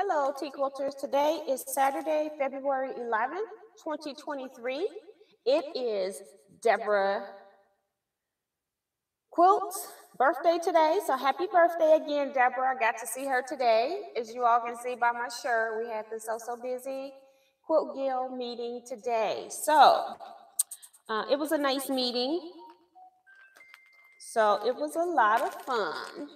Hello, T Quilters. Today is Saturday, February 11, 2023. It is Deborah Quilt's birthday today. So happy birthday again, Deborah. I got to see her today. As you all can see by my shirt, we had this so busy Quilt Guild meeting today. So it was a nice meeting. So it was a lot of fun.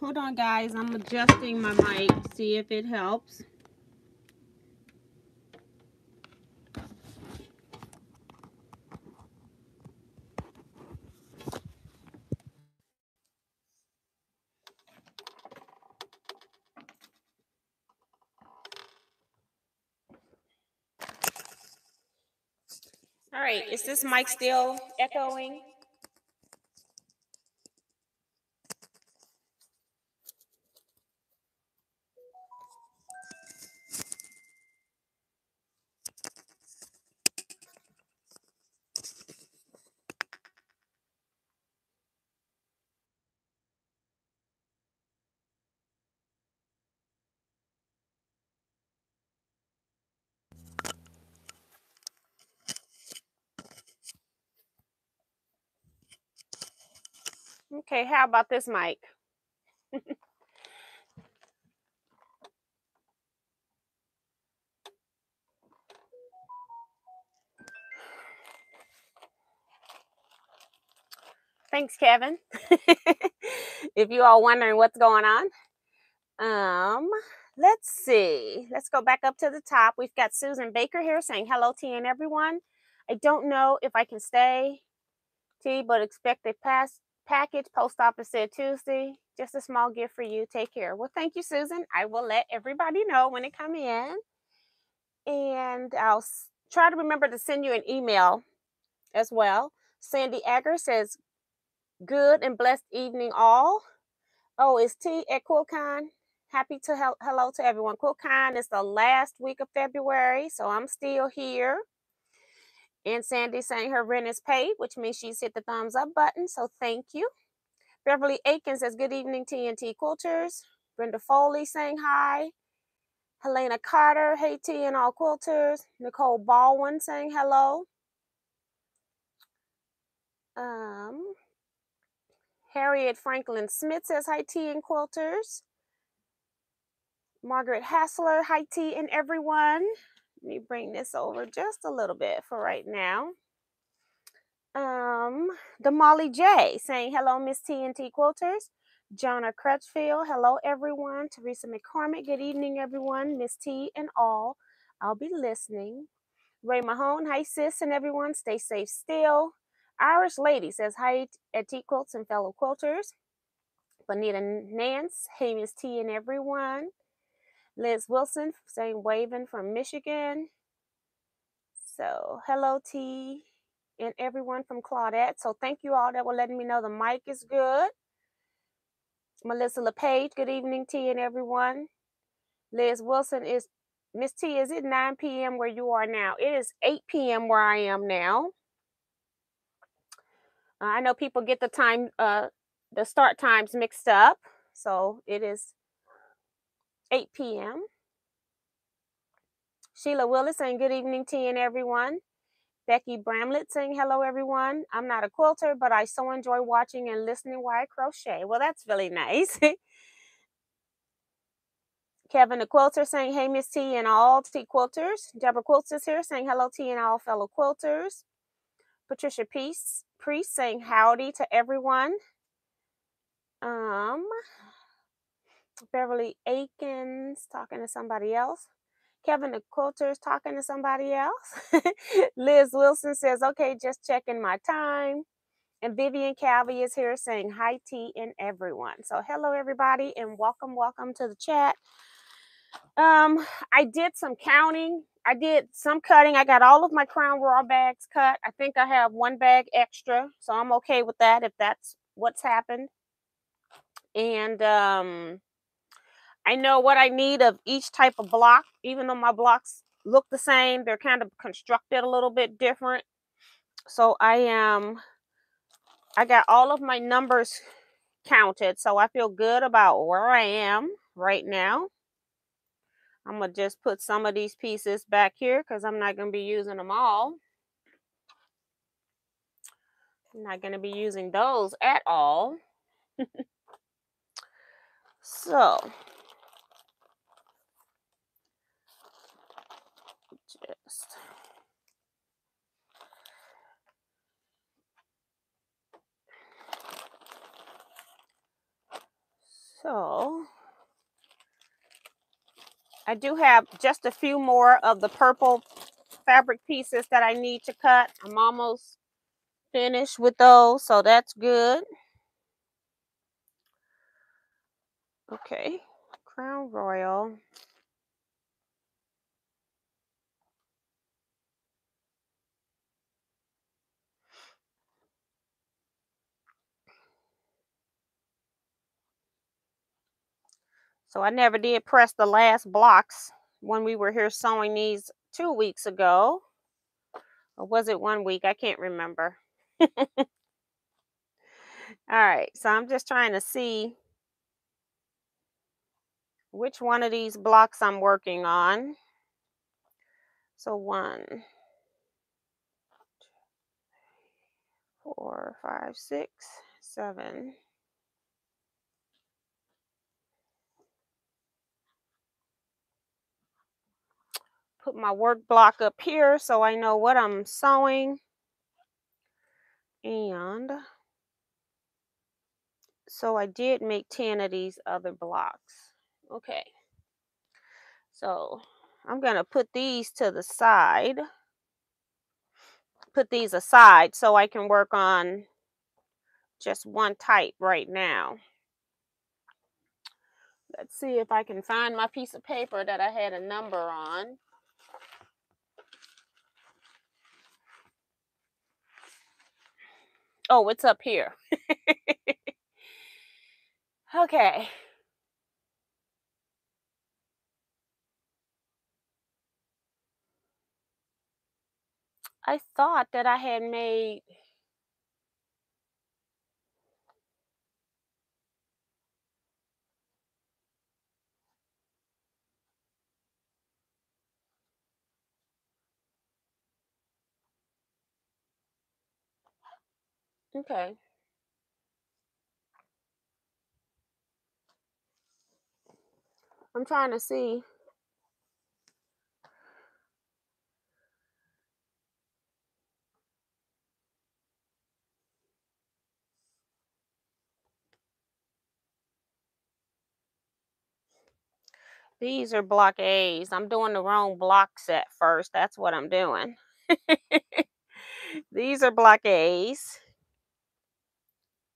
Hold on, guys. I'm adjusting my mic, see if it helps. All right, is this mic still echoing? Okay, how about this mic? Thanks, Kevin. If you all wondering what's going on, let's see. Let's go back up to the top. We've got Susan Baker here saying hello, T and everyone. I don't know if I can stay, T, but expect a package post office said Tuesday. Just a small gift for you. Take care. Well, thank you, Susan. I will let everybody know when it comes in. And I'll try to remember to send you an email as well. Sandy Agger says, good and blessed evening all. Oh, it's T at QuilCon. Happy to hello to everyone. QuilCon is the last week of February, so I'm still here. And Sandy saying her rent is paid, which means she's hit the thumbs up button. So thank you. Beverly Aiken says, good evening, TNT Quilters. Brenda Foley saying hi. Helena Carter, hey T and all Quilters. Nicole Baldwin saying hello. Harriet Franklin Smith says, hi T and Quilters. Margaret Hassler, hi T and everyone. Let me bring this over just a little bit for right now. Damali J saying, hello, Miss TNT Quilters. Jonna Crutchfield, hello, everyone. Teresa McCormick, good evening, everyone. Miss T and all, I'll be listening. Ray Mahone, hi, sis and everyone. Stay safe still. Irish Lady says, hi at T Quilts and fellow Quilters. Bonita Nance, hey, Miss T and everyone. Liz Wilson saying waving from Michigan. So hello T and everyone from Claudette. So thank you all that were letting me know the mic is good. Melissa LePage, good evening T and everyone. Liz Wilson is, Miss T, is it 9 p.m. where you are now? It is 8 p.m. where I am now. I know people get the time, the start times mixed up. So it is 8 p.m. Sheila Willis saying good evening T and everyone. Becky Bramlett saying hello everyone. I'm not a quilter, but I so enjoy watching and listening while I crochet. Well, that's really nice. Kevin the Quilter saying hey Miss T and all T Quilters. Deborah Quilts is here saying hello T and all fellow Quilters. Patricia Priest saying howdy to everyone. Beverly Aikens talking to somebody else. Kevin the Quilter's talking to somebody else. Liz Wilson says, okay, just checking my time. And Vivian Calvey is here saying hi T and everyone. So hello everybody and welcome, welcome to the chat. I did some counting. I did some cutting. I got all of my Crown Royal bags cut. I think I have one bag extra. So I'm okay with that if that's what's happened. And I know what I need of each type of block, even though my blocks look the same, they're kind of constructed a little bit different. So I got all of my numbers counted, so I feel good about where I am right now. I'm gonna just put some of these pieces back here because I'm not gonna be using them all. I'm not gonna be using those at all. So just so I do have just a few more of the purple fabric pieces that I need to cut. I'm almost finished with those, so that's good. Okay, Crown Royal. So I never did press the last blocks when we were here sewing these 2 weeks ago. Or was it 1 week? I can't remember. All right, so I'm just trying to see which one of these blocks I'm working on. So 1, 2, 3, 4, 5, 6, 7. Put my work block up here so I know what I'm sewing. And so I did make 10 of these other blocks. Okay. So I'm going to put these to the side. Put these aside so I can work on just one type right now. Let's see if I can find my piece of paper that I had a number on. Oh, it's up here. Okay. I thought that I had made... Okay. I'm trying to see. These are block A's. I'm doing the wrong block set first. That's what I'm doing. These are block A's.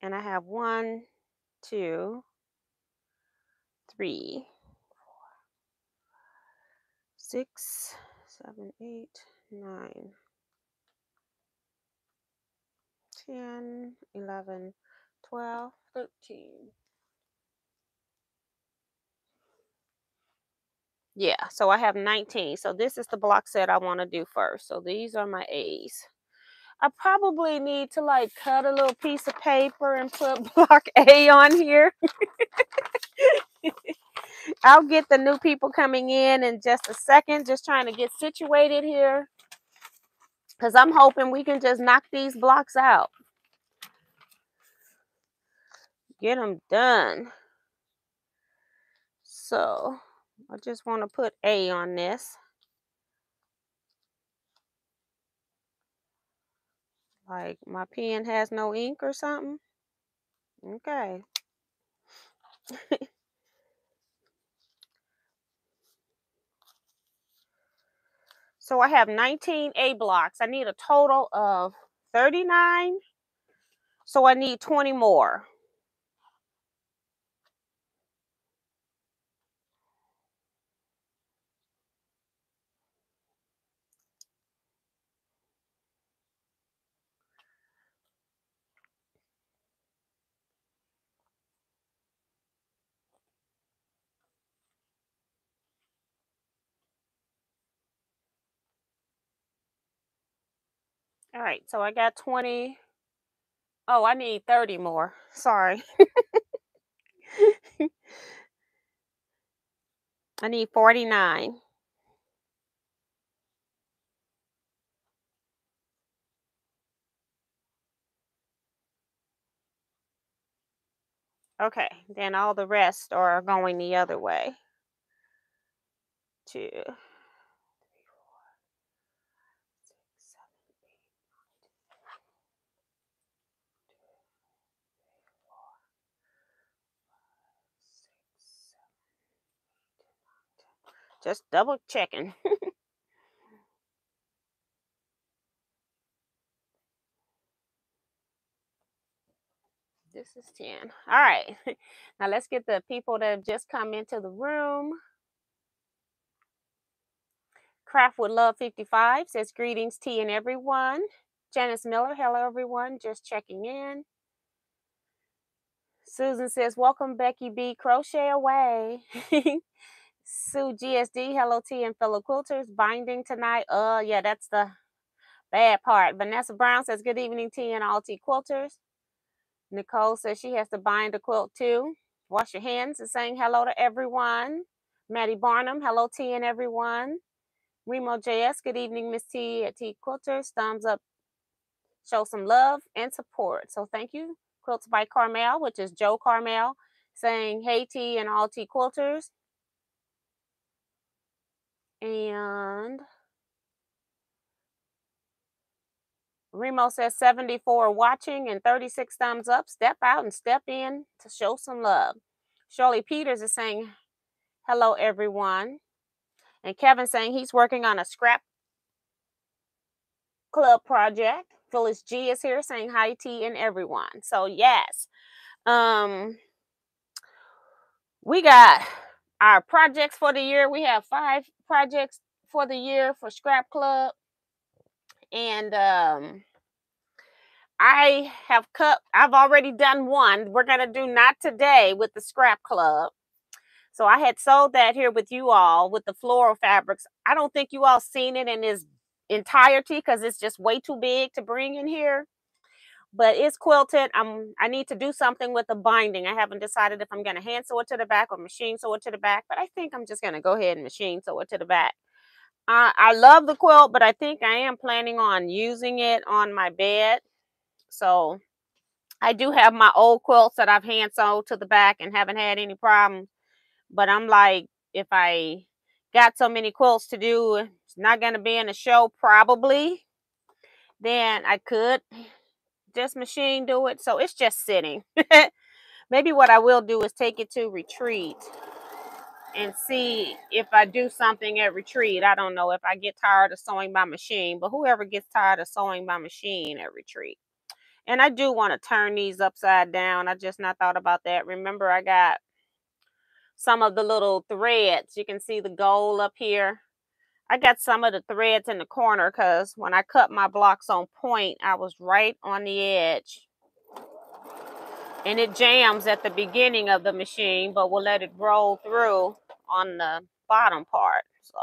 And I have 1, 2, 3, 4, 6, 7, 8, 9, 10, 11, 12, 13. Yeah, so I have 19. So this is the block set I want to do first. So these are my A's. I probably need to like cut a little piece of paper and put block A on here. I'll get the new people coming in just a second, just trying to get situated here. Because I'm hoping we can just knock these blocks out. Get them done. So I just want to put A on this. Like my pen has no ink or something. Okay. So I have 19 A blocks. I need a total of 39. So I need 20 more. All right, so I got 20. Oh, I need 30 more. Sorry. I need 49. Okay, then all the rest are going the other way. 2, 3, 4, 5, 6, 7, 8, 9, 10. Just double checking. This is 10. All right. Now let's get the people that have just come into the room. Craft with Love 55 says, greetings, T and everyone. Janice Miller, hello, everyone. Just checking in. Susan says, welcome, Becky B. Crochet away. Sue GSD, hello, T and fellow quilters. Binding tonight. Yeah, that's the bad part. Vanessa Brown says, good evening, T and all T quilters. Nicole says she has to bind the quilt too. Wash your hands and saying hello to everyone. Maddie Barnum, hello T and everyone. Remo JS, good evening, Miss T at T Quilters. Thumbs up, show some love and support. So thank you. Quilts by Carmel, which is Joe Carmel, saying hey T and all T Quilters. And Remo says 74 watching and 36 thumbs up. Step out and step in to show some love. Shirley Peters is saying, hello, everyone. And Kevin saying he's working on a scrap club project. Phyllis G is here saying hi, T and everyone. So, yes, we got our projects for the year. We have 5 projects for the year for Scrap Club. And I have I've already done one. We're going to do Not Today with the Scrap Club. So I had sold that here with you all with the floral fabrics. I don't think you all seen it in its entirety because it's just way too big to bring in here. But it's quilted. I need to do something with the binding. I haven't decided if I'm going to hand sew it to the back or machine sew it to the back. But I think I'm just going to go ahead and machine sew it to the back. I love the quilt, but I think I am planning on using it on my bed. So I do have my old quilts that I've hand sewed to the back and haven't had any problems. But I'm like, if I got so many quilts to do, it's not going to be in a show probably, then I could just machine do it. So it's just sitting. Maybe what I will do is take it to Retreat and see if I do something at Retreat. I don't know if I get tired of sewing by machine, but whoever gets tired of sewing by machine at Retreat. And I do want to turn these upside down. I just not thought about that. Remember, I got some of the little threads. You can see the gold up here. I got some of the threads in the corner because when I cut my blocks on point, I was right on the edge. And it jams at the beginning of the machine, but we'll let it roll through on the bottom part. So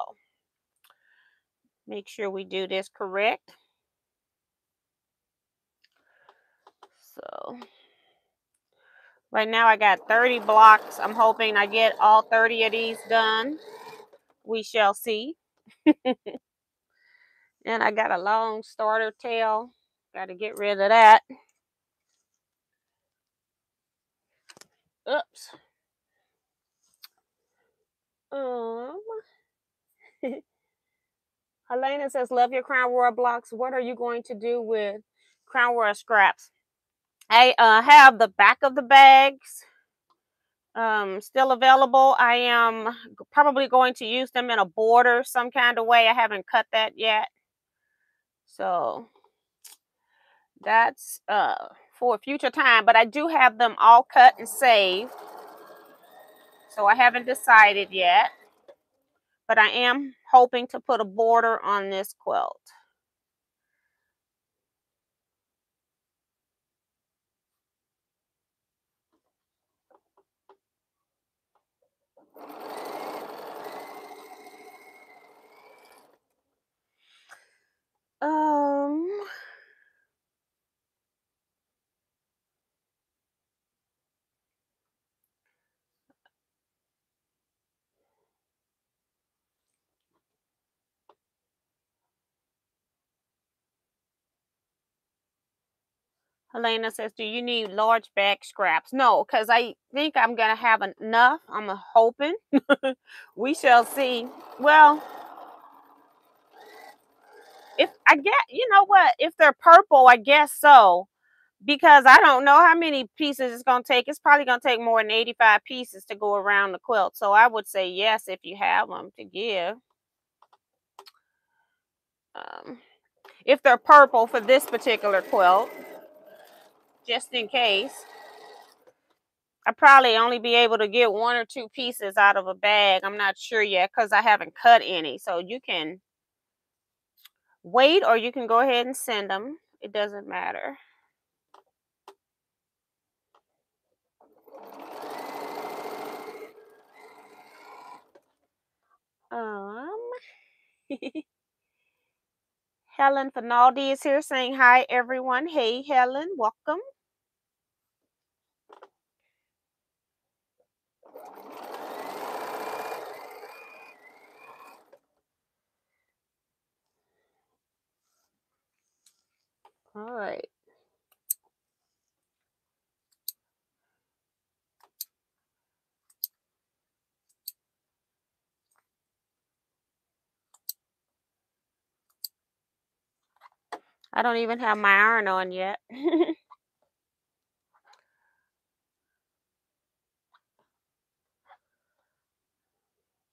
make sure we do this correct. So right now I got 30 blocks. I'm hoping I get all 30 of these done. We shall see. And I got a long starter tail. Got to get rid of that. Oops. Helena says, love your Crown Royal blocks. What are you going to do with Crown Royal scraps? I have the back of the bags still available. I am probably going to use them in a border some kind of way. I haven't cut that yet. So that's for a future time, but I do have them all cut and saved. So I haven't decided yet, but I am hoping to put a border on this quilt. Helena says, do you need large back scraps? No, because I think I'm going to have enough. I'm hoping. We shall see. Well, if I get, you know what? If they're purple, I guess so. Because I don't know how many pieces it's going to take. It's probably going to take more than 85 pieces to go around the quilt. So I would say yes if you have them to give. If they're purple for this particular quilt. Just in case. I'll probably only be able to get one or two pieces out of a bag. I'm not sure yet because I haven't cut any. So you can wait or you can go ahead and send them. It doesn't matter. Helen Finaldi is here saying hi, everyone. Hey, Helen, welcome. All right. I don't even have my iron on yet.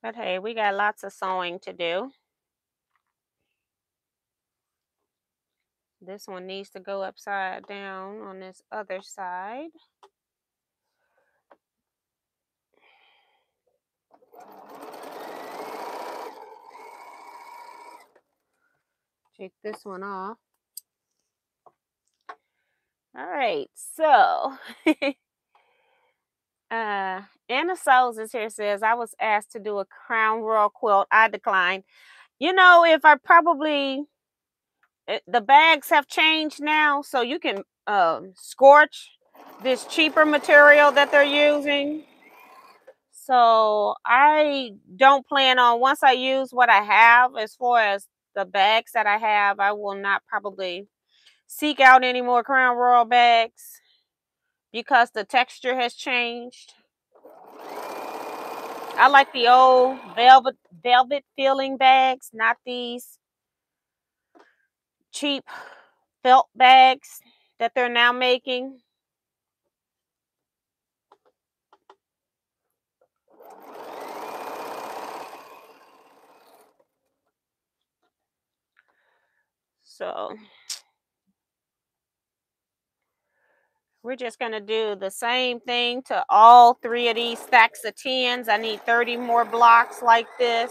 But hey, we got lots of sewing to do. This one needs to go upside down on this other side. Take this one off. All right, so Anna Souls is here, says, I was asked to do a Crown Royal quilt. I declined. You know, if I probably, the bags have changed now, so you can scorch this cheaper material that they're using. So I don't plan on, once I use what I have, as far as the bags that I have, I will not probably seek out any more Crown Royal bags because the texture has changed. I like the old velvet filling bags, not these cheap felt bags that they're now making. So we're just going to do the same thing to all three of these stacks of 10s. I need 30 more blocks like this.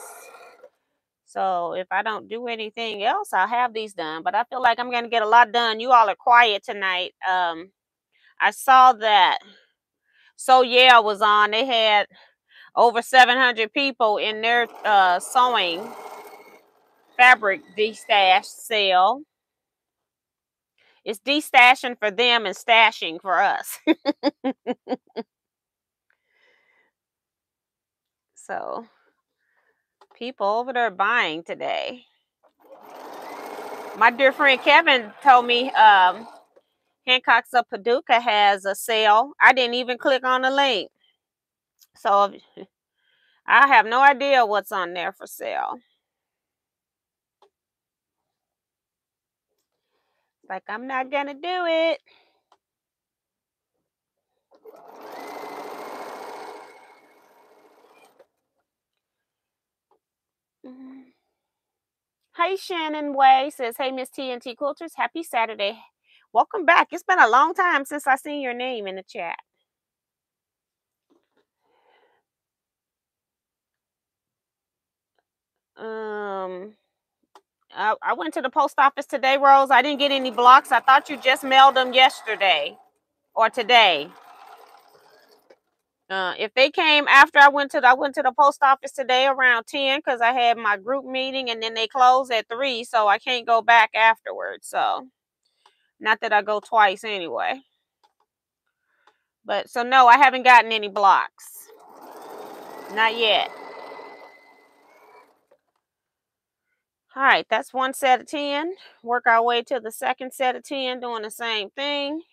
So if I don't do anything else, I'll have these done. But I feel like I'm going to get a lot done. You all are quiet tonight. I saw that Sew Yale was on. They had over 700 people in their sewing fabric de-stash sale. It's de-stashing for them and stashing for us. So, people over there buying today. My dear friend Kevin told me Hancock's of Paducah has a sale. I didn't even click on the link. So, I have no idea what's on there for sale. Like, I'm not going to do it. Hey, Shannon Way says, hey, Miss T and T Quilters, happy Saturday. Welcome back. It's been a long time since I seen your name in the chat. I went to the post office today, Rose. I didn't get any blocks. I thought you just mailed them yesterday or today. If they came after I went to the post office today around 10 because I had my group meeting and then they closed at 3, so I can't go back afterwards. So not that I go twice anyway. But so no, I haven't gotten any blocks. Not yet. All right, that's one set of 10. Work our way to the second set of 10, doing the same thing.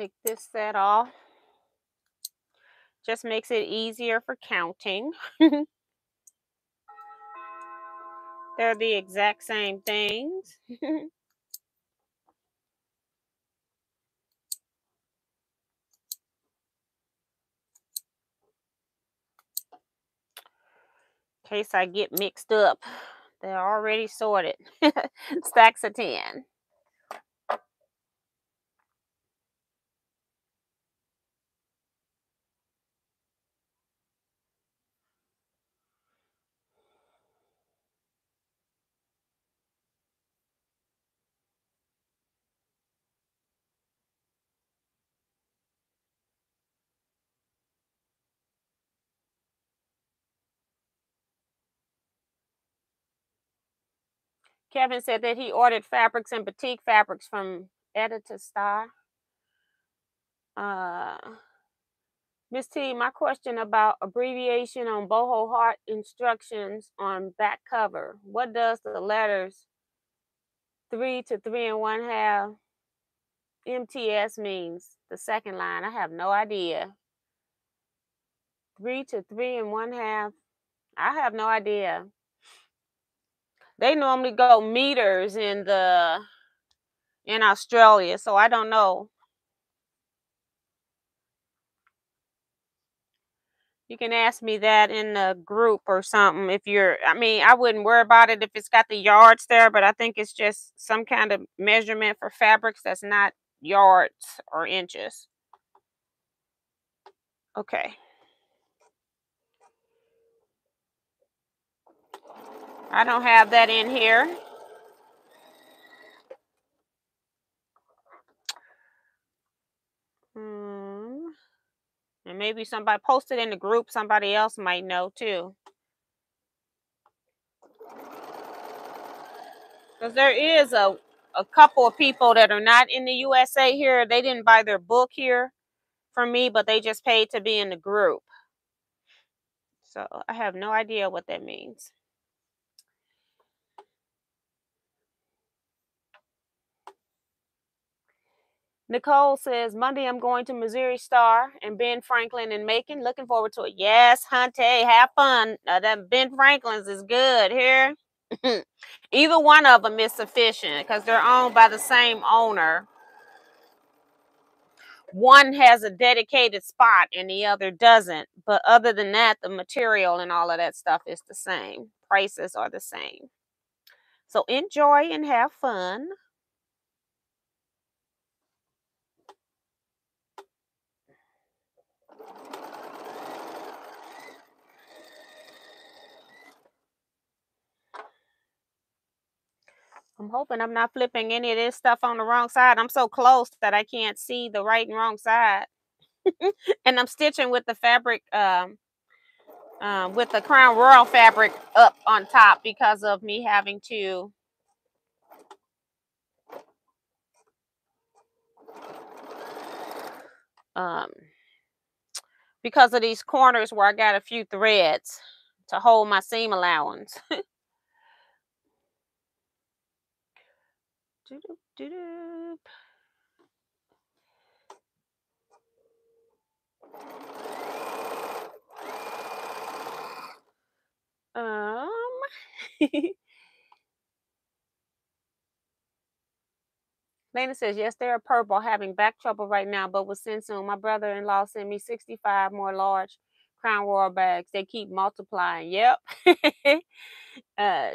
Take this set off. Just makes it easier for counting. They're the exact same things. In case I get mixed up, they're already sorted. Stacks of 10. Kevin said that he ordered fabrics and batik fabrics from Editor Star. Miss T, my question about abbreviation on Boho Heart instructions on back cover. What does the letters 3 to 3 1/2 MTS means? The second line, I have no idea. 3 to 3 1/2, I have no idea. They normally go meters in Australia, so I don't know. You can ask me that in the group or something if you're, I mean, I wouldn't worry about it if it's got the yards there, but I think it's just some kind of measurement for fabrics that's not yards or inches. Okay. I don't have that in here. And maybe somebody posted in the group. Somebody else might know too. Because there is a couple of people that are not in the USA here. They didn't buy their book here from me, but they just paid to be in the group. So I have no idea what that means. Nicole says, Monday I'm going to Missouri Star and Ben Franklin in Macon. Looking forward to it. Yes, Hunty, have fun. That Ben Franklin's is good here. Either one of them is sufficient because they're owned by the same owner. One has a dedicated spot and the other doesn't. But other than that, the material and all of that stuff is the same. Prices are the same. So enjoy and have fun. I'm hoping I'm not flipping any of this stuff on the wrong side. I'm so close that I can't see the right and wrong side. And I'm stitching with the fabric, with the Crown Royal fabric up on top because of me having to because of these corners where I got a few threads to hold my seam allowance. Lena says, yes, they're purple, having back trouble right now, but will send soon. My brother-in-law sent me 65 more large Crown Royal bags. They keep multiplying. Yep.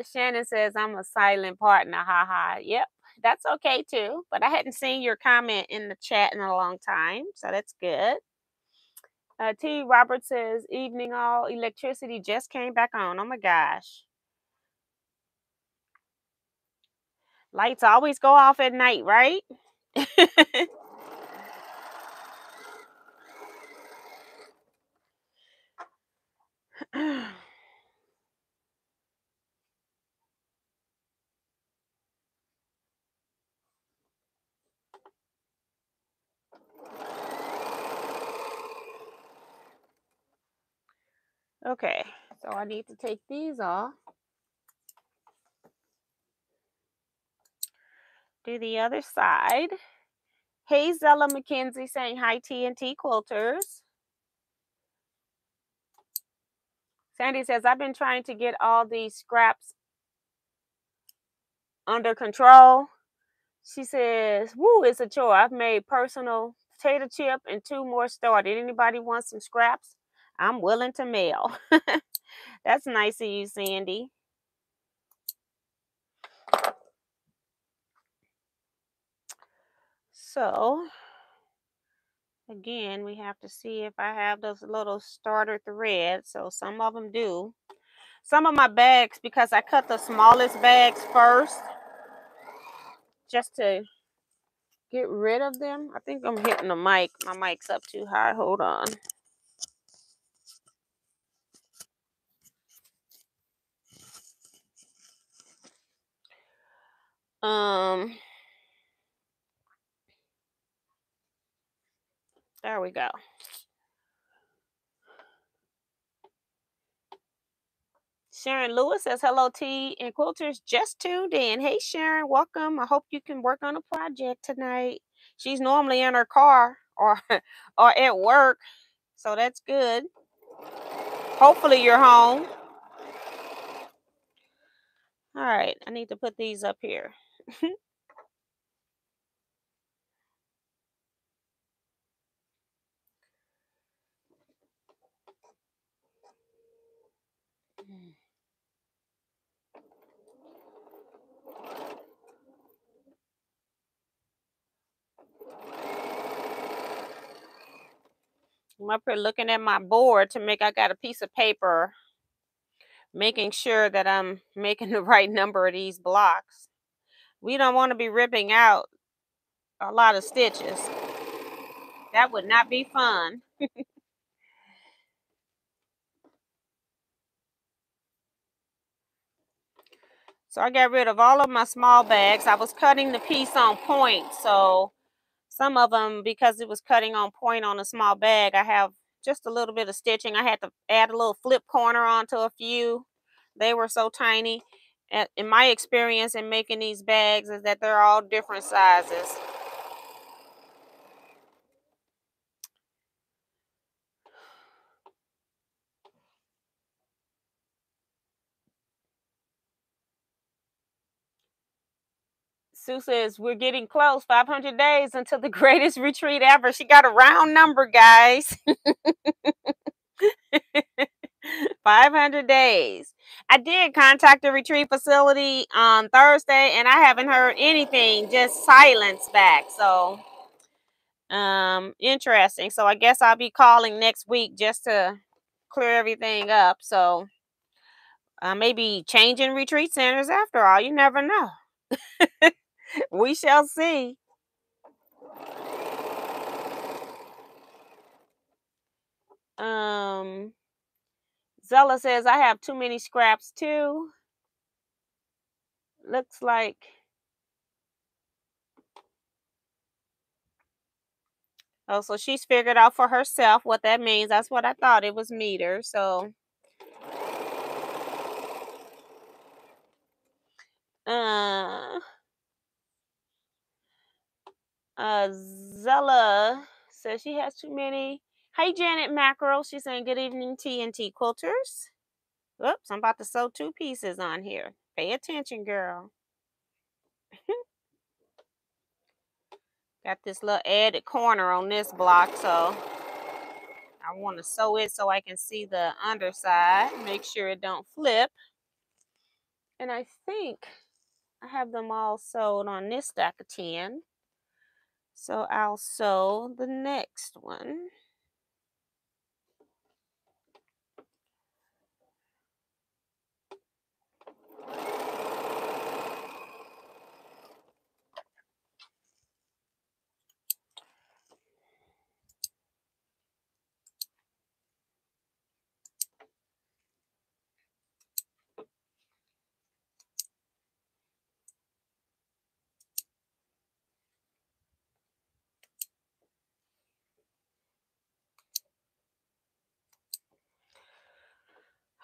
Shannon says, I'm a silent partner. Ha ha. Yep. That's okay too, but I hadn't seen your comment in the chat in a long time, so that's good. T. Robert says, evening all, electricity just came back on. Oh my gosh. Lights always go off at night, right? Okay, so I need to take these off. Do the other side. Hey, Zella McKenzie saying hi, T and T Quilters. Sandy says, I've been trying to get all these scraps under control. She says, woo, it's a chore. I've made personal potato chip and 2 more started. Anybody want some scraps? I'm willing to mail. That's nice of you, Sandy. So, again, we have to see if I have those little starter threads. So some of them do. Some of my bags, because I cut the smallest bags first, just to get rid of them. I think I'm hitting the mic. My mic's up too high. Hold on. There we go. Sharon Lewis says, hello, T and Quilters. Just tuned in. Hey, Sharon, welcome. I hope you can work on a project tonight. She's normally in her car or at work, so that's good. Hopefully you're home. All right, I need to put these up here. I'm up here looking at my board to make, I got a piece of paper, making sure that I'm making the right number of these blocks. We don't want to be ripping out a lot of stitches. That would not be fun. So I got rid of all of my small bags. I was cutting the piece on point. So some of them, because it was cutting on point on a small bag, I have just a little bit of stitching. I had to add a little flip corner onto a few. They were so tiny. And in my experience in making these bags is that they're all different sizes. Sue says, we're getting close, 500 days until the greatest retreat ever. She got a round number, guys. 500 days. I did contact the retreat facility on Thursday, and I haven't heard anything, just silence back. So, interesting. So I guess I'll be calling next week just to clear everything up. So, maybe changing retreat centers after all. You never know. We shall see. Zella says, I have too many scraps too. Looks like oh, so she's figured out for herself what that means. That's what I thought. It was meter. So Zella says she has too many. Hey, Janet Mackerel. She's saying, good evening, TNT Quilters. Oops, I'm about to sew 2 pieces on here. Pay attention, girl. Got this little added corner on this block, so I want to sew it so I can see the underside. Make sure it don't flip. And I think I have them all sewed on this stack of 10. So I'll sew the next one.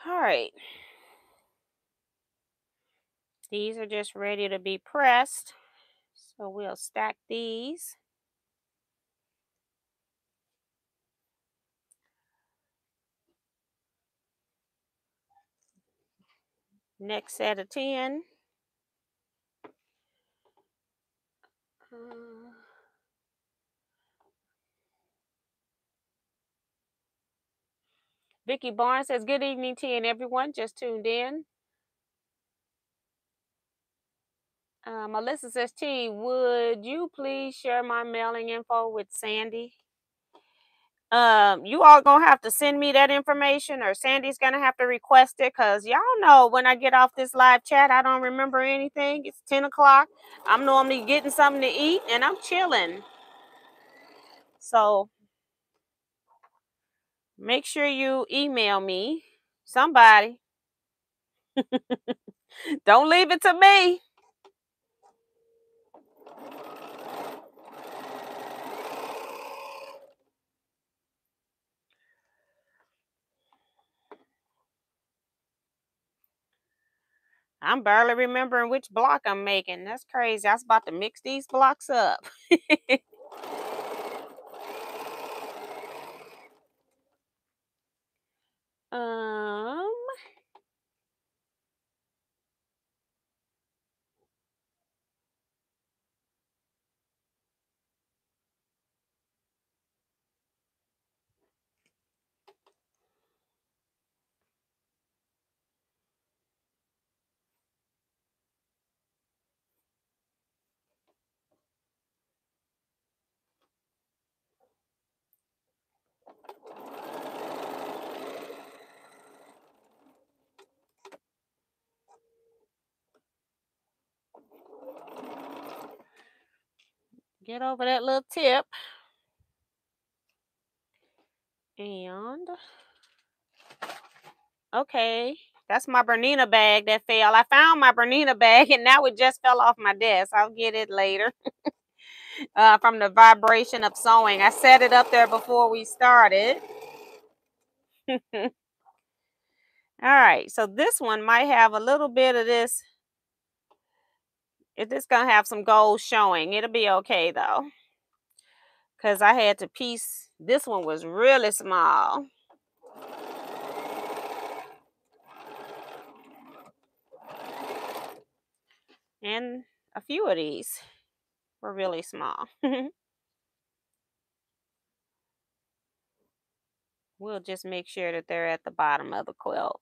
All right, these are just ready to be pressed, so we'll stack these. Next set of 10. Vicki Barnes says, good evening, T and everyone. Just tuned in. Melissa says, T, would you please share my mailing info with Sandy? You all gonna have to send me that information, or Sandy's gonna have to request it, because y'all know when I get off this live chat, I don't remember anything. It's 10 o'clock. I'm normally getting something to eat, and I'm chilling. So make sure you email me, somebody. Don't leave it to me. I'm barely remembering which block I'm making. That's crazy. I was about to mix these blocks up. Get over that little tip, and okay, that's my Bernina bag that fell. I found my Bernina bag, and now it just fell off my desk. I'll get it later from the vibration of sewing. I set it up there before we started. All right, so this one might have a little bit of this. It's going to have some gold showing. It'll be okay, though, because I had to piece. This one was really small. And a few of these were really small. We'll just make sure that they're at the bottom of the quilt.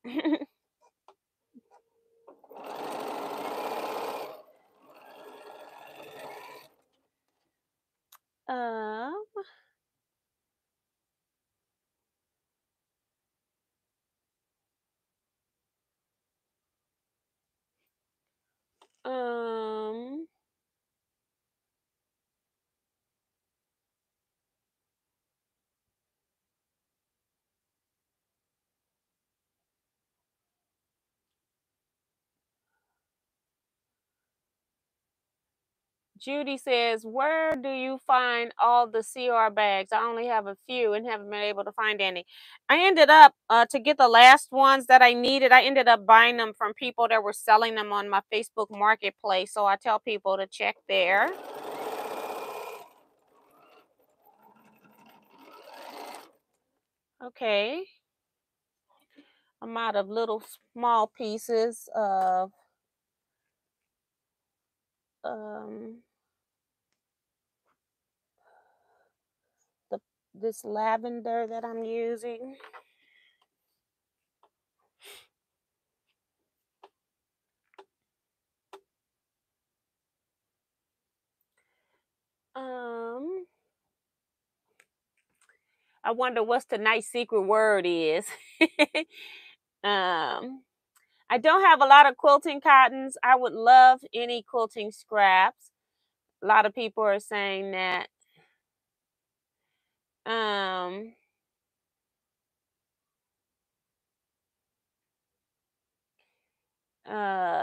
Judy says, where do you find all the CR bags? I only have a few and haven't been able to find any. I ended up, to get the last ones that I needed, I ended up buying them from people that were selling them on my Facebook Marketplace. So I tell people to check there. Okay. I'm out of little small pieces of this lavender that I'm using. I wonder what's tonight's secret word is. I don't have a lot of quilting cottons. I would love any quilting scraps. A lot of people are saying that.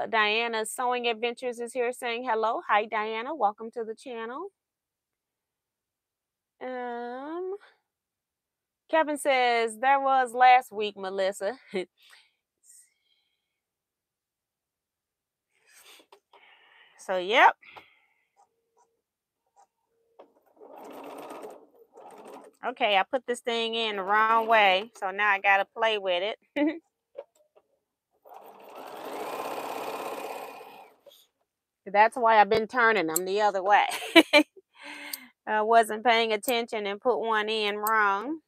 Diana's Sewing Adventures is here saying hello. Hi, Diana. Welcome to the channel. Kevin says, there was last week, Melissa. So, yep. Okay, I put this thing in the wrong way, so now I gotta play with it. That's why I've been turning them the other way. I wasn't paying attention and put one in wrong.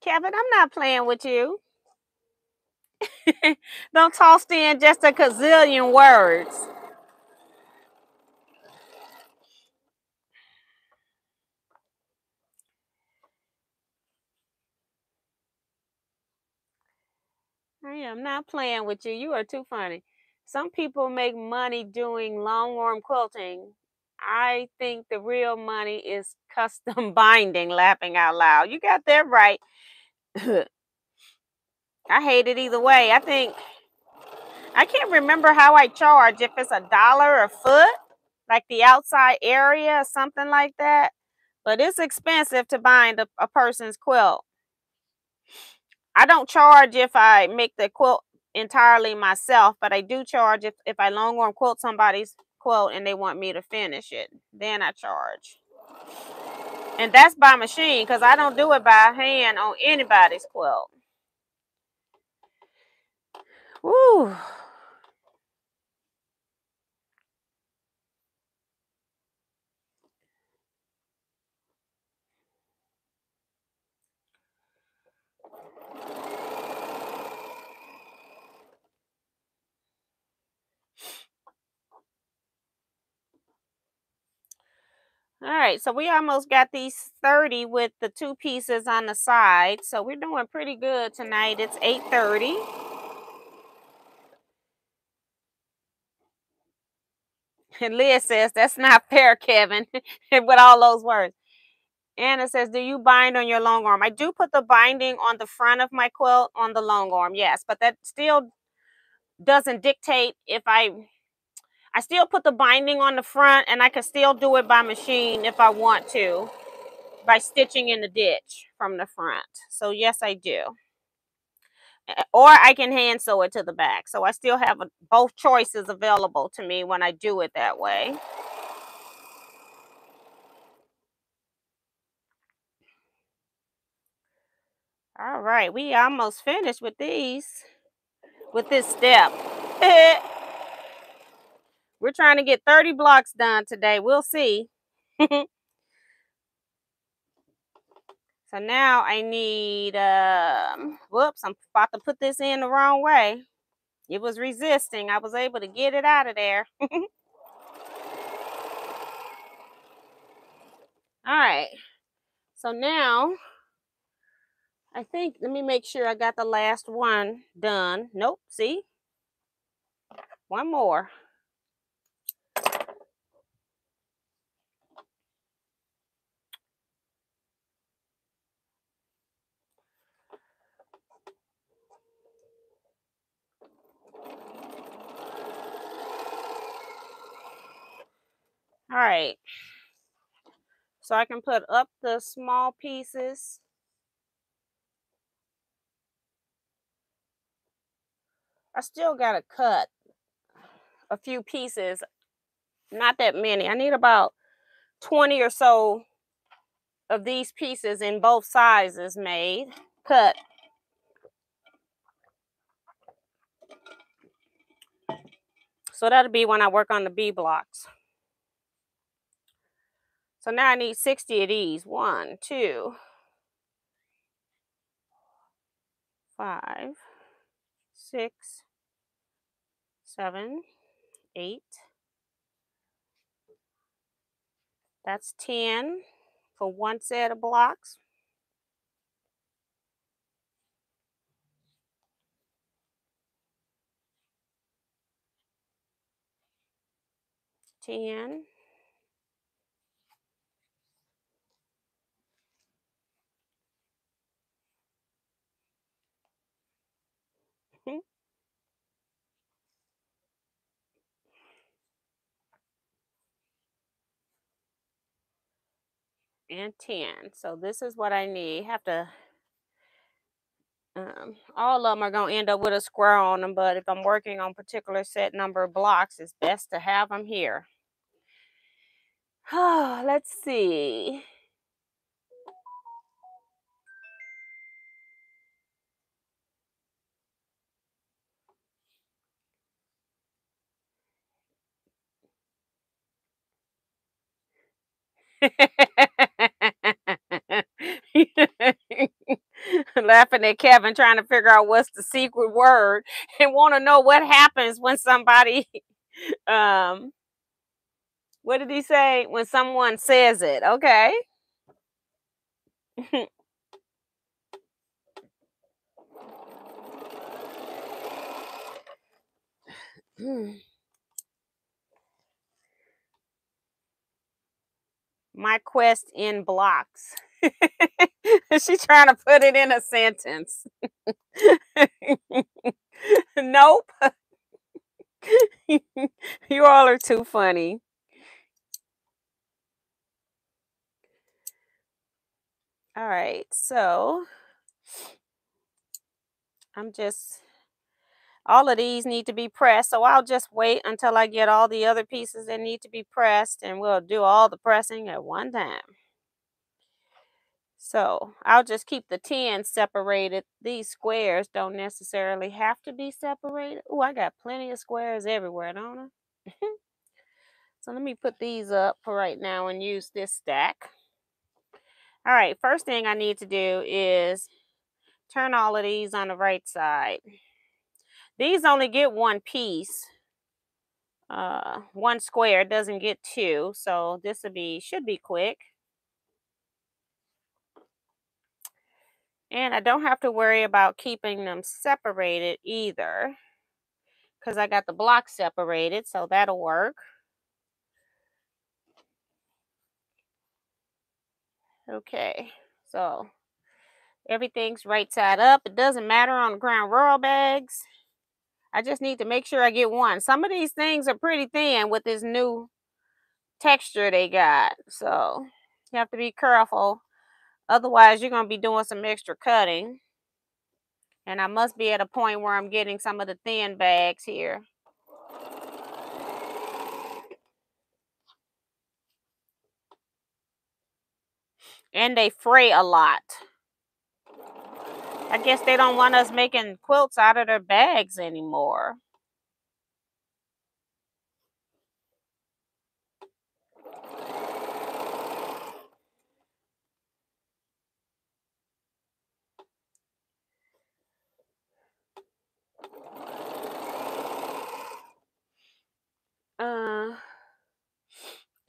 Kevin, I'm not playing with you. Don't toss in just a gazillion words. I am not playing with you. You are too funny. Some people make money doing long-arm quilting. I think the real money is custom binding, laughing out loud. You got that right. I hate it either way. I think, I can't remember how I charge, if it's $1 a foot, like the outside area or something like that. But it's expensive to bind a person's quilt. I don't charge if I make the quilt entirely myself, but I do charge if I long arm quilt somebody's quilt and they want me to finish it. Then I charge. And that's by machine, because I don't do it by hand on anybody's quilt. Woo. All right, so we almost got these 30 with the two pieces on the side. So we're doing pretty good tonight. It's 8:30. And Liz says, that's not fair, Kevin, with all those words. Anna says, do you bind on your long arm? I do put the binding on the front of my quilt on the long arm, yes. But that still doesn't dictate if I still put the binding on the front, and I can still do it by machine if I want to, by stitching in the ditch from the front. So yes, I do. Or I can hand sew it to the back. So I still have both choices available to me when I do it that way. All right, we almost finished with these, with this step. We're trying to get 30 blocks done today. We'll see. So now I need, whoops, I'm about to put this in the wrong way. It was resisting. I was able to get it out of there. All right. So now I think, let me make sure I got the last one done. Nope, see? One more. All right, so I can put up the small pieces. I still gotta cut a few pieces, not that many. I need about 20 or so of these pieces in both sizes made, cut. So that'll be when I work on the B blocks. So now I need 60 of these. 1, 2, 5, 6, 7, 8. That's 10 for one set of blocks. Ten. and 10. So this is what I need. Have to, all of them are going to end up with a square on them, but if I'm working on particular set number of blocks, it's best to have them here. Oh, let's see. Laughing at Kevin trying to figure out what's the secret word and want to know what happens when somebody what did he say? When someone says it. Okay. My quest in blocks. She's trying to put it in a sentence. Nope. You all are too funny. All right, so I'm just, all of these need to be pressed, so I'll just wait until I get all the other pieces that need to be pressed, and we'll do all the pressing at one time. So I'll just keep the 10 separated. These squares don't necessarily have to be separated. Oh, I got plenty of squares everywhere, don't I? So let me put these up for right now and use this stack. All right, first thing I need to do is turn all of these on the right side. These only get one piece, one square. It doesn't get two, so this will be, should be quick. And I don't have to worry about keeping them separated either, because I got the block separated, so that'll work. Okay, so everything's right side up. It doesn't matter on the Crown Royal bags. I just need to make sure I get one. Some of these things are pretty thin with this new texture they got. So you have to be careful. Otherwise, you're going to be doing some extra cutting. And I must be at a point where I'm getting some of the thin bags here. And they fray a lot. I guess they don't want us making quilts out of their bags anymore.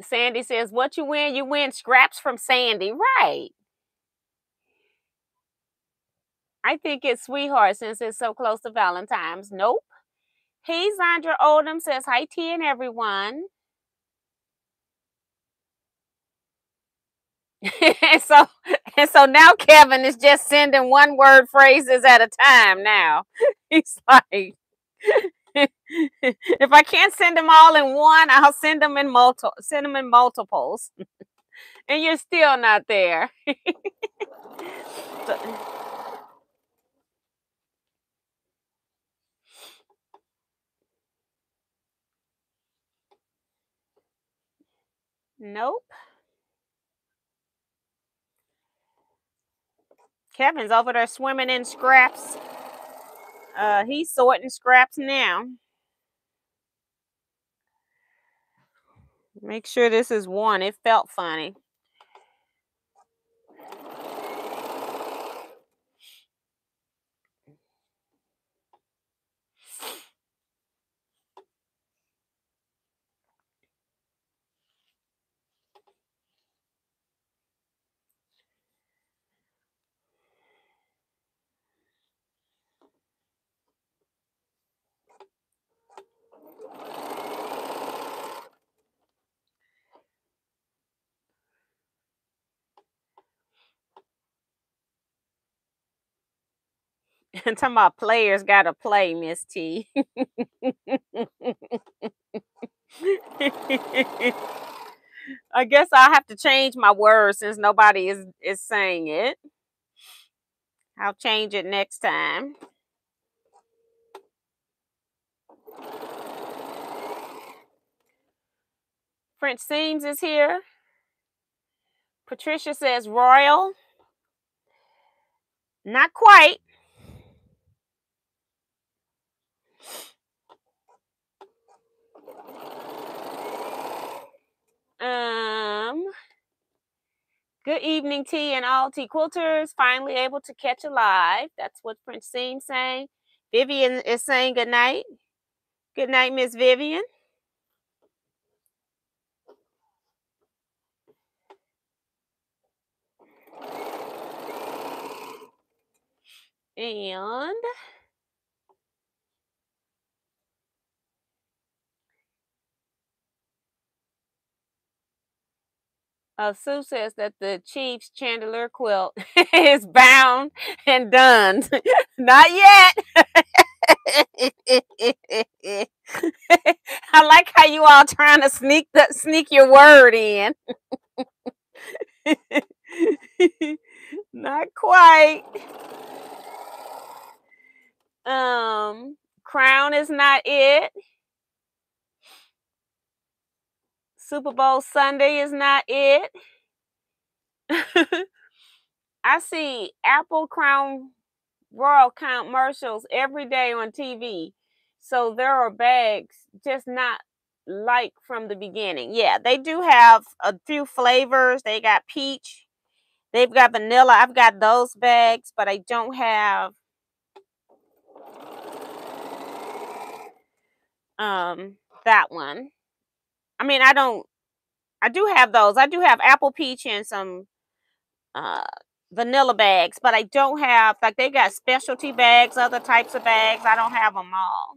Sandy says, what you win scraps from Sandy. Right. I think it's Sweetheart since it's so close to Valentine's. Nope. Hey, Zandra Odom says, hi, T and everyone. and so now Kevin is just sending one word phrases at a time now. He's like... If I can't send them all in one, I'll send them in multiples. And you're still not there. So. Nope. Kevin's over there swimming in scraps. He's sorting scraps now. Make sure this is one. It felt funny. I'm talking about players gotta play, Miss T. I guess I have to change my word since nobody is saying it. I'll change it next time. French Seams is here. Patricia says royal. Not quite. Good evening, T and all T Quilters. Finally able to catch a live. That's what French Seams saying. Vivian is saying good night. Good night, Miss Vivian. And Sue says that the Chiefs chandelier quilt is bound and done. Not yet. I like how you all trying to sneak your word in. Not quite. Crown is not it. Super Bowl Sunday is not it. I see Apple Crown Royal commercials every day on TV. So there are bags just not like from the beginning. Yeah, they do have a few flavors. They got peach. They've got vanilla. I've got those bags, but I don't have that one. I mean, I do have those. I do have apple peach and some vanilla bags, but I don't have, like, they got specialty bags, other types of bags. I don't have them all.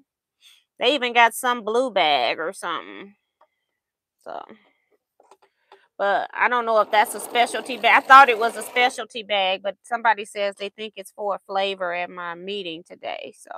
They even got some blue bag or something. So, but I don't know if that's a specialty bag. I thought it was a specialty bag, but somebody says they think it's for flavor at my meeting today, so.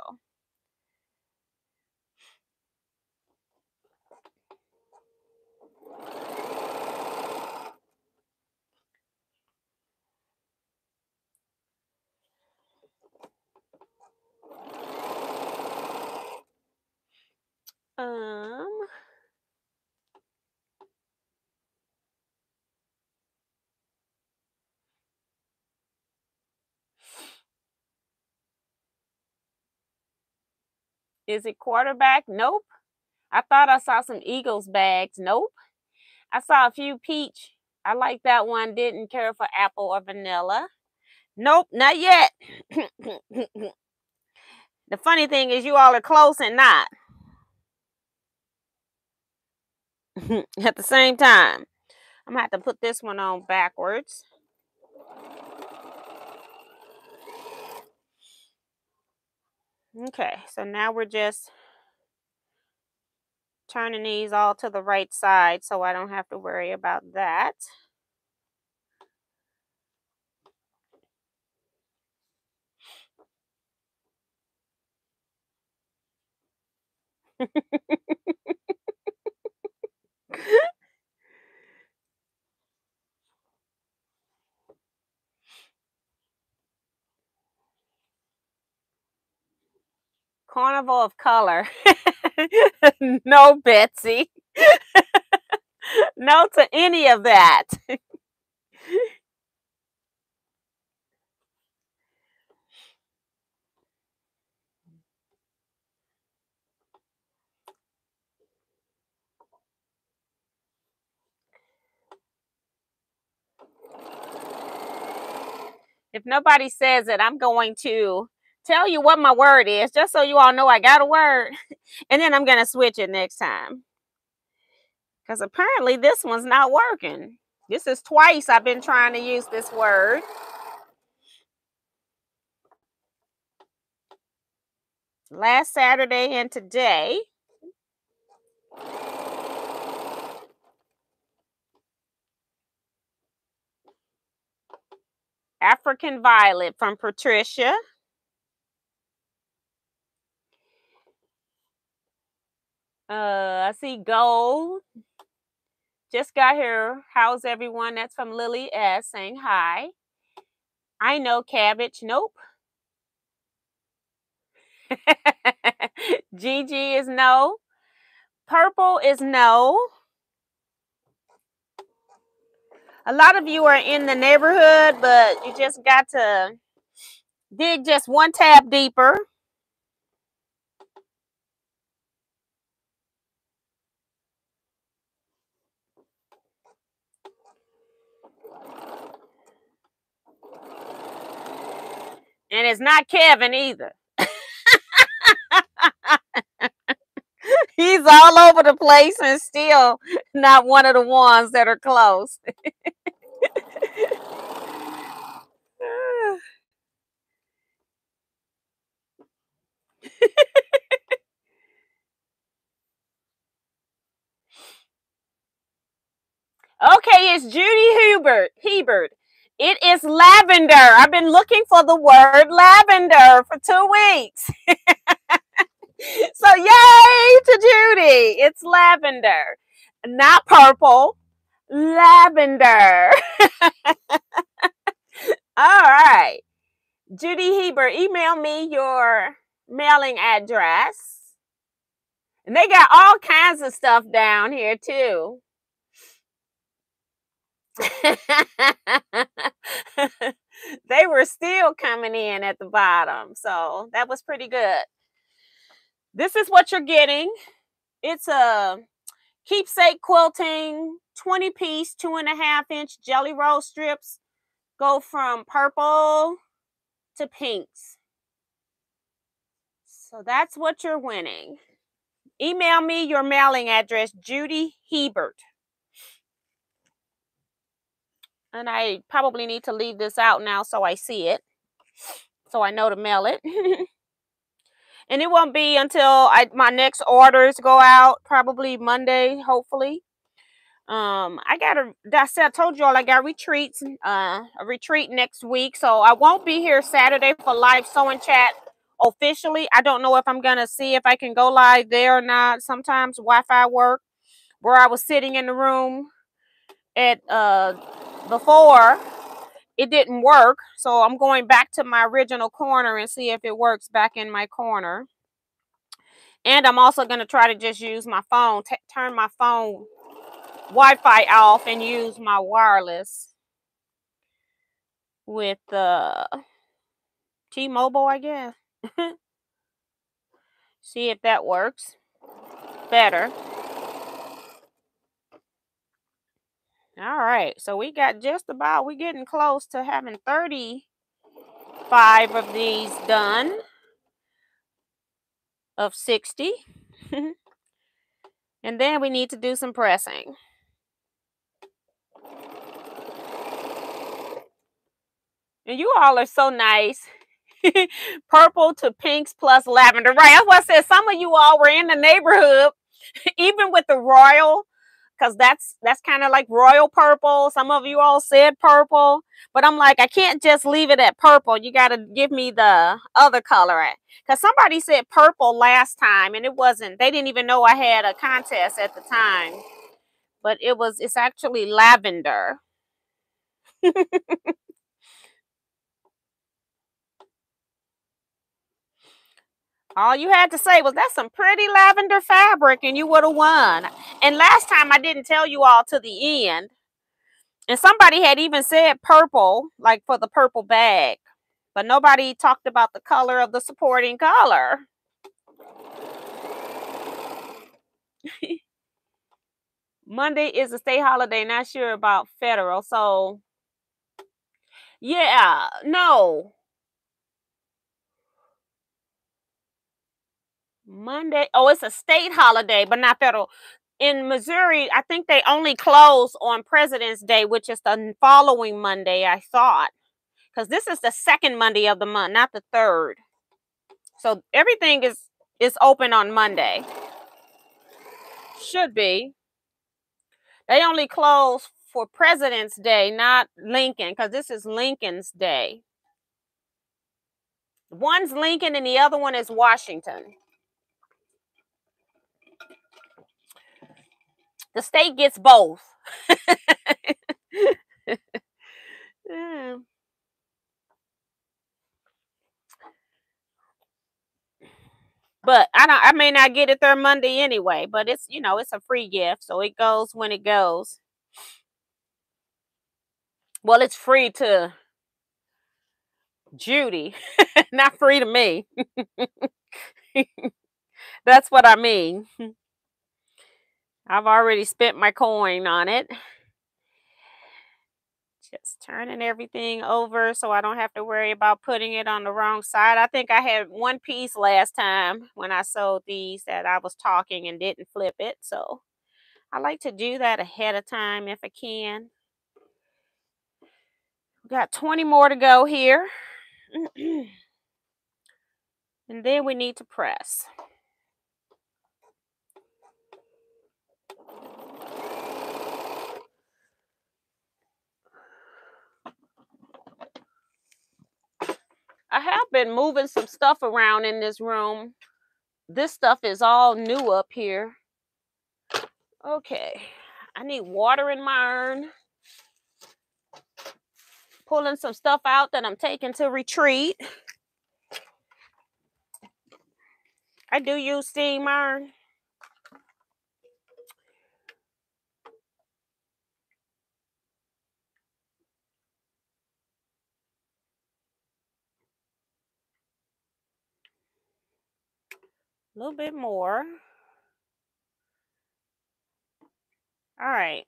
Is it quarterback? Nope. I thought I saw some Eagles bags. Nope. I saw a few peach. I like that one. Didn't care for apple or vanilla. Nope, not yet. The funny thing is you all are close and not. At the same time. I'm going to have to put this one on backwards. Okay, so now we're just turning these all to the right side so I don't have to worry about that. Carnival of color. No, Betsy. No to any of that. If nobody says it, I'm going to tell you what my word is, just so you all know I got a word. And then I'm going to switch it next time. Because apparently this one's not working. This is twice I've been trying to use this word. Last Saturday and today. African Violet from Patricia. I see gold. Just got here. How's everyone? That's from Lily S. saying hi. I know cabbage. Nope. Gigi is no. Purple is no. A lot of you are in the neighborhood, but you just got to dig just one tab deeper. And it's not Kevin either. He's all over the place and still not one of the ones that are close. Okay, it's Judy Hebert. It is lavender. I've been looking for the word lavender for 2 weeks. So yay to Judy. It's lavender. Not purple. Lavender. All right. Judy Hebert, email me your mailing address. And they got all kinds of stuff down here too. They were still coming in at the bottom, so that was pretty good. This is what you're getting. It's a Keepsake Quilting 20-piece 2.5-inch jelly roll strips. Go from purple to pinks. So that's what you're winning. Email me your mailing address, Judy Hebert. And I probably need to leave this out now so I see it, so I know to mail it. And it won't be until my next orders go out, probably Monday, hopefully. I told you all I got retreats, a retreat next week. So I won't be here Saturday for live sewing chat officially. I don't know if I'm going to see if I can go live there or not. Sometimes Wi-Fi work where I was sitting in the room at... before it didn't work, so I'm going back to my original corner and see if it works back in my corner. And I'm also going to try to just use my phone, turn my phone Wi-Fi off and use my wireless with T-Mobile, I guess. See if that works better. All right, so we got just about, we're getting close to having 35 of these done of 60. And then we need to do some pressing. And you all are so nice. Purple to pinks plus lavender. Right, that's why I said some of you all were in the neighborhood, even with the royal. Because that's kind of like royal purple. Some of you all said purple. But I'm like, I can't just leave it at purple. You got to give me the other color. Because somebody said purple last time. And it wasn't. They didn't even know I had a contest at the time. But it's actually lavender. All you had to say was, that's some pretty lavender fabric, and you would have won. And last time, I didn't tell you all to the end. And somebody had even said purple, like for the purple bag. But nobody talked about the color of the supporting color. Monday is a state holiday, not sure about federal. So, yeah, no. Monday. Oh, it's a state holiday, but not federal. In Missouri, I think they only close on President's Day, which is the following Monday, I thought. Because this is the second Monday of the month, not the third. So everything is open on Monday. Should be. They only close for President's Day, not Lincoln, because this is Lincoln's Day. One's Lincoln and the other one is Washington. The state gets both. Yeah. But I may not get it there Monday anyway, but it's, you know, it's a free gift, so it goes when it goes. Well, it's free to Judy, not free to me. That's what I mean. I've already spent my coin on it. Just turning everything over so I don't have to worry about putting it on the wrong side. I think I had one piece last time when I sewed these that I was talking and didn't flip it. So I like to do that ahead of time if I can. We got 20 more to go here. And then we need to press. I have been moving some stuff around in this room. This stuff is all new up here. Okay, I need water in my urn. Pulling some stuff out that I'm taking to retreat. I do use steam iron. A little bit more. All right.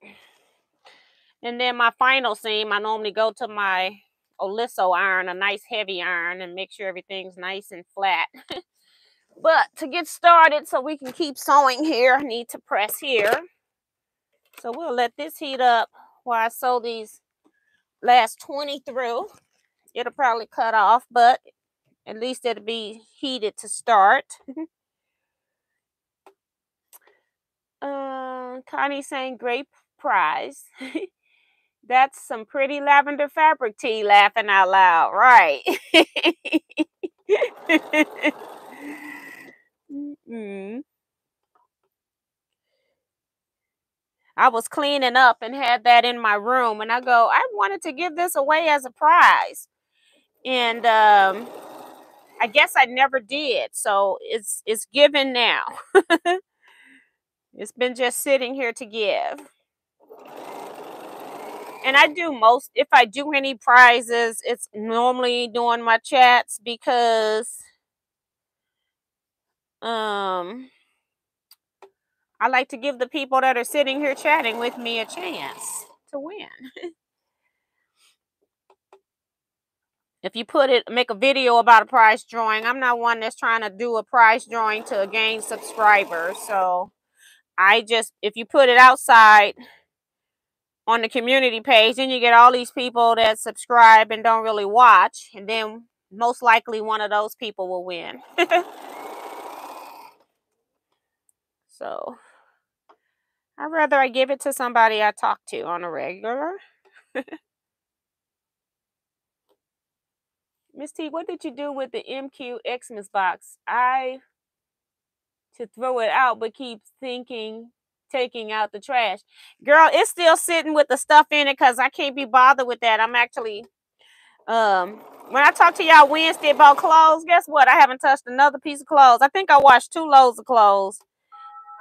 And then my final seam, I normally go to my Oliso iron, a nice heavy iron, and make sure everything's nice and flat. But to get started so we can keep sewing here, I need to press here. So we'll let this heat up while I sew these last 20 through. It'll probably cut off, but at least it'll be heated to start. Connie saying great prize. That's some pretty lavender fabric tea, laughing out loud. Right. Mm-hmm. I was cleaning up and had that in my room, and I go, I wanted to give this away as a prize. And I guess I never did, so it's given now. It's been just sitting here to give. And I do most, if I do any prizes, it's normally doing my chats because I like to give the people that are sitting here chatting with me a chance to win. If you put it, make a video about a prize drawing. I'm not one that's trying to do a prize drawing to gain subscribers. So I just, if you put it outside on the community page, then you get all these people that subscribe and don't really watch. And then most likely one of those people will win. So I'd rather I give it to somebody I talk to on a regular. Miss T, what did you do with the MQ Xmas box? I to throw it out, but keep thinking taking out the trash. Girl, it's still sitting with the stuff in it because I can't be bothered with that. I'm actually, when I talked to y'all Wednesday about clothes, guess what? I haven't touched another piece of clothes. I think I washed 2 loads of clothes.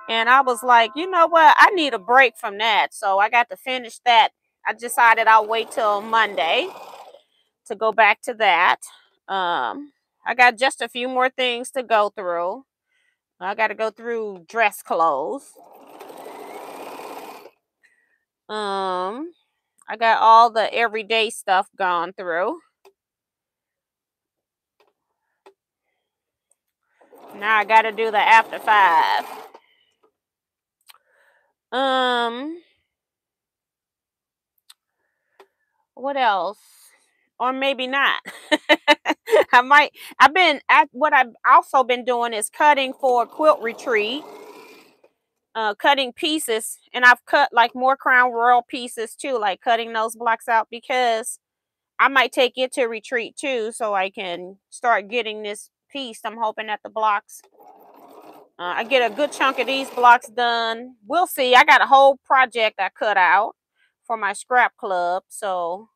And I was like, you know what? I need a break from that. So I got to finish that. I decided I'll wait till Monday to go back to that. I got just a few more things to go through. I got to go through dress clothes. I got all the everyday stuff gone through. Now I got to do the after 5. What else? Or maybe not. I might, I've been at what I've also been doing is cutting for a quilt retreat, cutting pieces. And I've cut like more Crown Royal pieces too, like cutting those blocks out because I might take it to retreat too. So I can start getting this piece. I'm hoping that the blocks I get a good chunk of these blocks done. We'll see. I got a whole project I cut out for my scrap club, so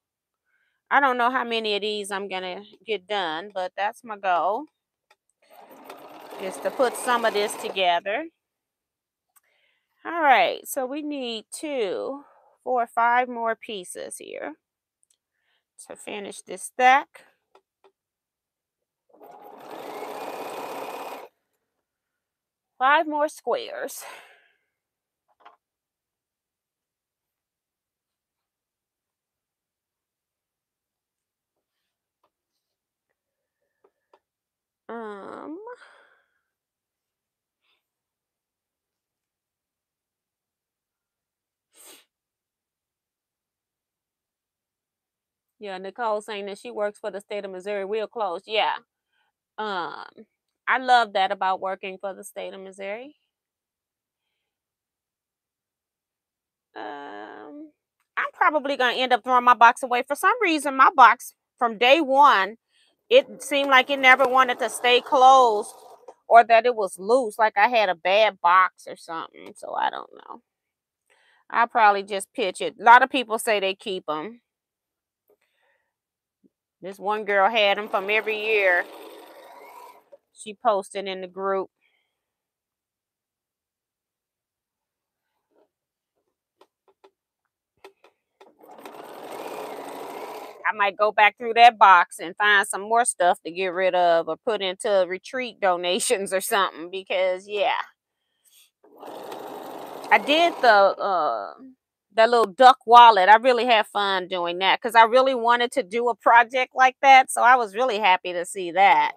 I don't know how many of these I'm gonna get done, but that's my goal, is to put some of this together. All right, so we need 2, 4, 5 more pieces here to finish this stack. Five more squares. Yeah, Nicole's saying that she works for the state of Missouri. Real close. Yeah. I love that about working for the state of Missouri. I'm probably going to end up throwing my box away. For some reason, my box from day one, it seemed like it never wanted to stay closed, or that it was loose, like I had a bad box or something. So I don't know. I'll probably just pitch it. A lot of people say they keep them. This one girl had them from every year. She posted in the group. I might go back through that box and find some more stuff to get rid of or put into retreat donations or something, because, yeah. I did the... that little duck wallet. I really had fun doing that because I really wanted to do a project like that. So I was really happy to see that.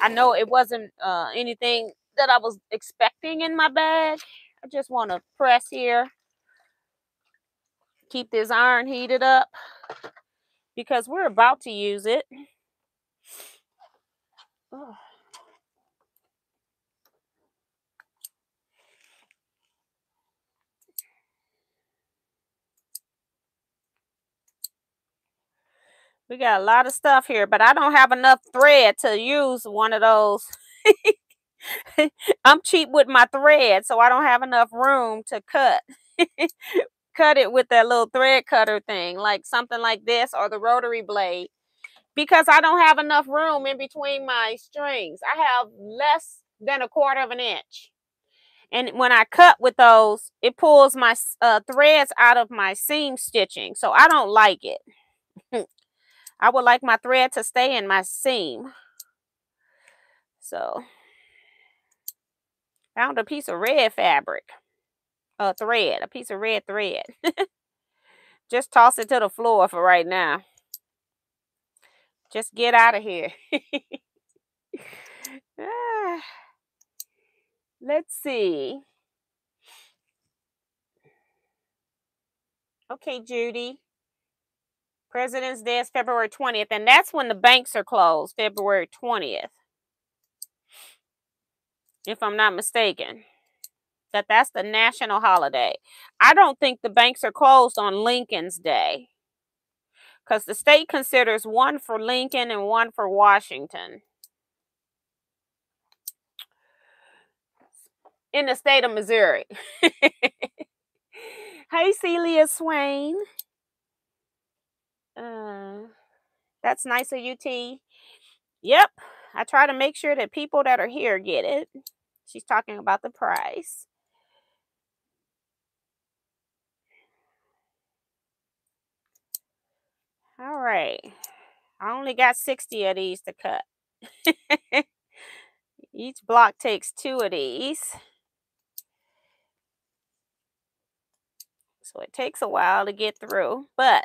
I know it wasn't anything that I was expecting in my bag. I just want to press here. Keep this iron heated up because we're about to use it. Oh. We got a lot of stuff here, but I don't have enough thread to use one of those. I'm cheap with my thread, so I don't have enough room to cut. Cut it with that little thread cutter thing, like something like this or the rotary blade, because I don't have enough room in between my strings. I have less than 1/4 of an inch. And when I cut with those, it pulls my threads out of my seam stitching, so I don't like it. I would like my thread to stay in my seam. So, found a piece of red fabric. A piece of red thread. Just toss it to the floor for right now. Just get out of here. Let's see. Okay, Judy. President's Day is February 20th, and that's when the banks are closed, February 20th. If I'm not mistaken, that's the national holiday. I don't think the banks are closed on Lincoln's Day, because the state considers one for Lincoln and one for Washington. In the state of Missouri. Hey, Celia Swain. That's nice of you, T. Yep. I try to make sure that people that are here get it. She's talking about the price. All right. I only got 60 of these to cut. Each block takes 2 of these. So it takes a while to get through, but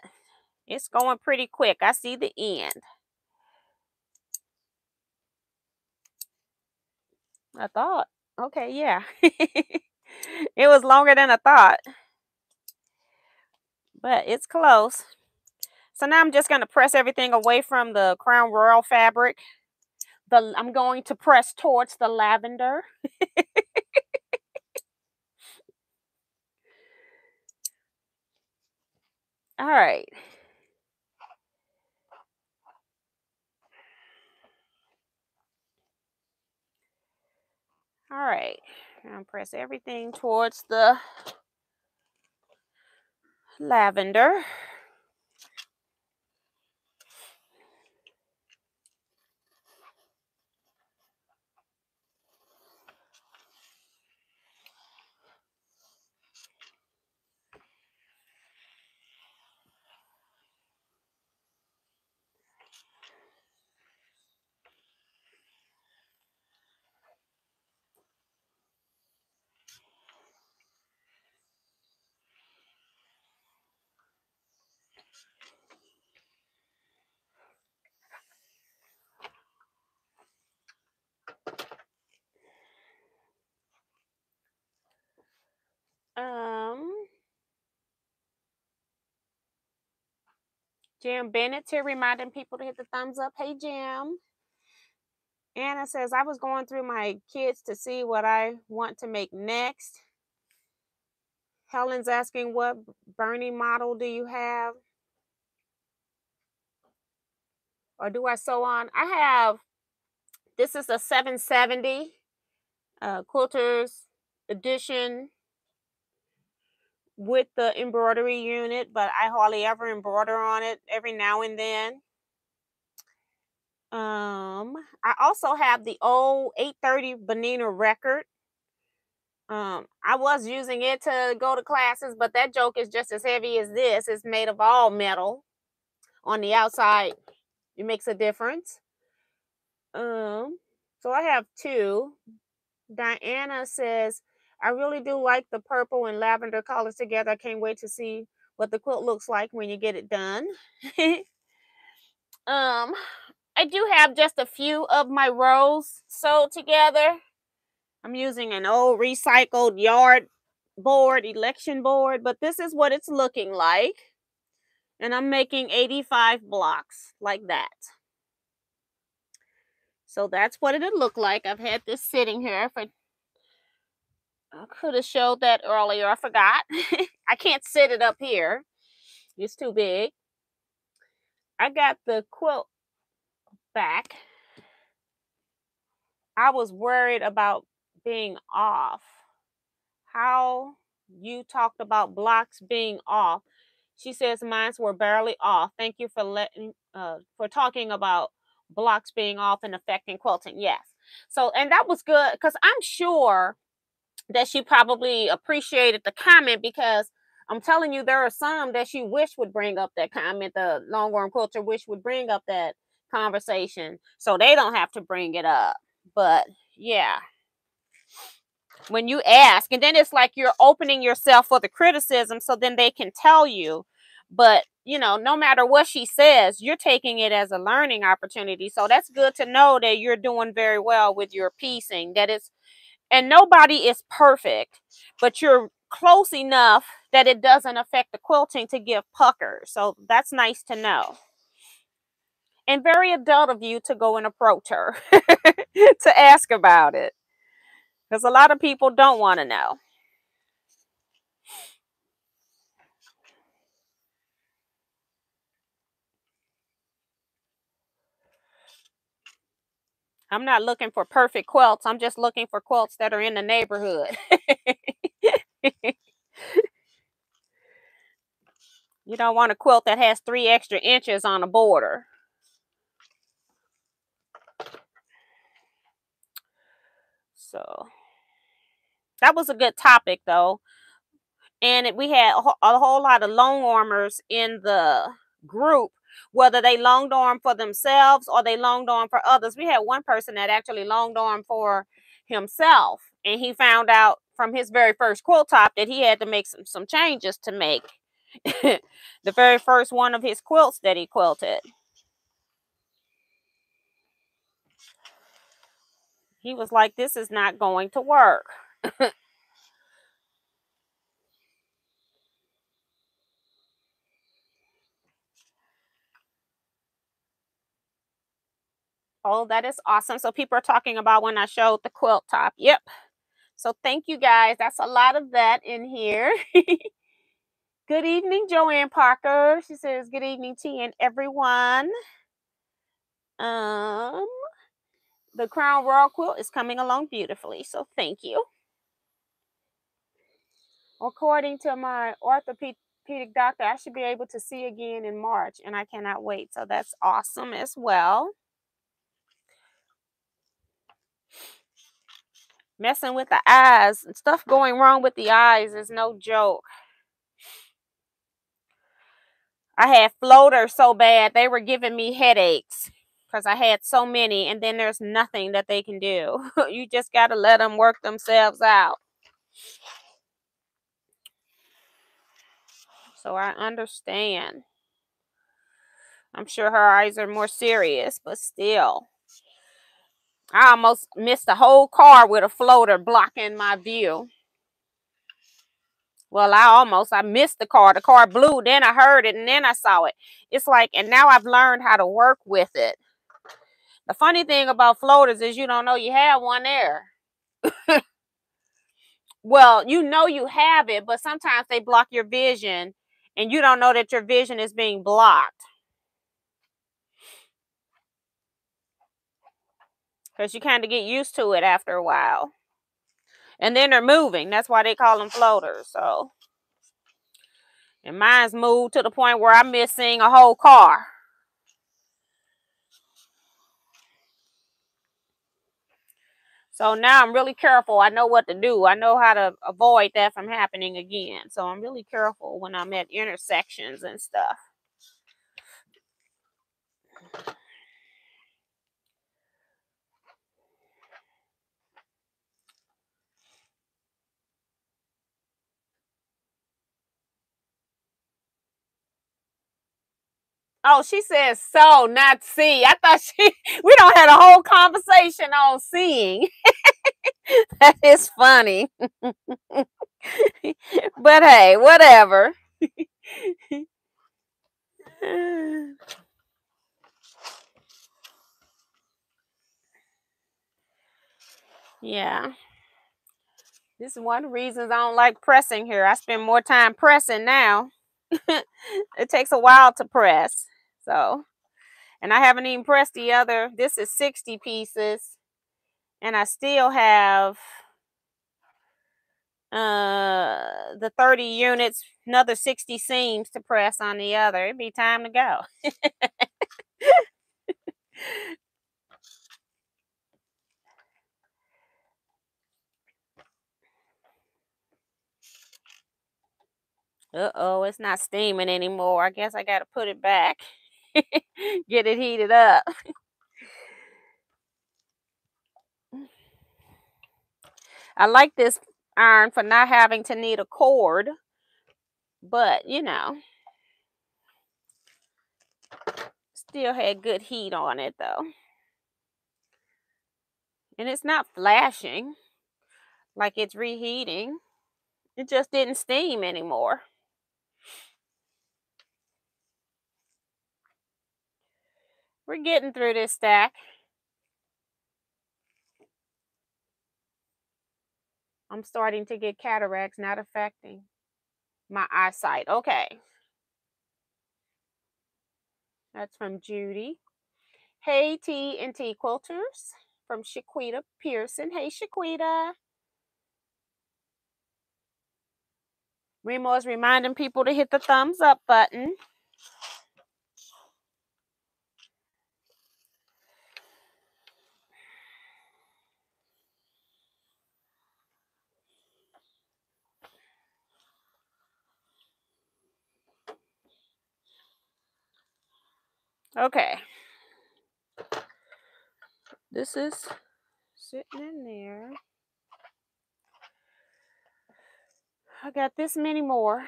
it's going pretty quick. I see the end. I thought. Okay, yeah. It was longer than I thought. But it's close. So now I'm just going to press everything away from the Crown Royal fabric. I'm going to press towards the lavender. All right. All right, now press everything towards the lavender. Jim Bennett's here reminding people to hit the thumbs up. Hey, Jim. Anna says, I was going through my kits to see what I want to make next. Helen's asking, what Bernie model do you have? Or do I sew on? I have, this is a 770 Quilters edition with the embroidery unit, but I hardly ever embroider on it, every now and then. I also have the old 830 Bernina record. I was using it to go to classes, but that joke is just as heavy as this. It's made of all metal. On the outside, it makes a difference. So I have two. Diana says, I really do like the purple and lavender colors together. I can't wait to see what the quilt looks like when you get it done. I do have just a few of my rows sewed together. I'm using an old recycled yard board, election board, but this is what it's looking like. And I'm making 85 blocks like that. So that's what it'll look like. I've had this sitting here for, I could have showed that earlier. I forgot. I can't sit it up here. It's too big. I got the quilt back. I was worried about being off. How you talked about blocks being off. She says mines were barely off. Thank you for talking about blocks being off and affecting quilting. Yes. So, and that was good because I'm sure that she probably appreciated the comment, because I'm telling you, there are some that she wished would bring up that comment. The Longhorn Quilter wish would bring up that conversation, so they don't have to bring it up. But yeah, when you ask, and then it's like you're opening yourself for the criticism, so then they can tell you. But you know, no matter what she says, you're taking it as a learning opportunity. So that's good to know that you're doing very well with your piecing, that it's, and nobody is perfect, but you're close enough that it doesn't affect the quilting to give puckers. So that's nice to know. And very adult of you to go and approach her to ask about it, because a lot of people don't want to know. I'm not looking for perfect quilts. I'm just looking for quilts that are in the neighborhood. You don't want a quilt that has 3 extra inches on a border. So that was a good topic, though. And we had a whole lot of longarmers in the group, whether they longed on for themselves or they longed on for others. We had one person that actually longed on for himself, and he found out from his very first quilt top that he had to make some changes to make the very first one of his quilts that he quilted. He was like, this is not going to work. Oh, that is awesome. So people are talking about when I showed the quilt top. Yep. So thank you guys. That's a lot of that in here. Good evening, Joanne Parker. She says, good evening, T and everyone. the Crown Royal quilt is coming along beautifully, so thank you. According to my orthopedic doctor, I should be able to see again in March, and I cannot wait. So that's awesome as well. Messing with the eyes, stuff going wrong with the eyes is no joke. I had floaters so bad, they were giving me headaches because I had so many, and then there's nothing that they can do. You just got to let them work themselves out. So I understand. I'm sure her eyes are more serious, but still. I almost missed the whole car with a floater blocking my view. Well, I missed the car. The car blew, then I heard it, and then I saw it. It's like, and now I've learned how to work with it. The funny thing about floaters is you don't know you have one there. Well, you know you have it, but sometimes they block your vision, and you don't know that your vision is being blocked. Because you kind of get used to it after a while. And then they're moving. That's why they call them floaters. So, and mine's moved to the point where I'm missing a whole car. So now I'm really careful. I know what to do. I know how to avoid that from happening again. So I'm really careful when I'm at intersections and stuff. Oh, she says so, not see. I thought we don't have a whole conversation on seeing. That is funny. But hey, whatever. Yeah. This is one of the reasons I don't like pressing here. I spend more time pressing now. It takes a while to press. So, and I haven't even pressed the other. This is 60 pieces, and I still have the 30 units, another 60 seams to press on the other. It'd be time to go. Uh-oh, it's not steaming anymore. I guess I got to put it back. Get it heated up. I like this iron for not having to need a cord, but you know, still had good heat on it though. And it's not flashing like it's reheating. It just didn't steam anymore. We're getting through this stack. I'm starting to get cataracts, not affecting my eyesight. Okay. That's from Judy. Hey, T and T Quilters from Shaquita Pearson. Hey, Shaquita. Remo is reminding people to hit the thumbs up button. Okay, this is sitting in there. I got this many more.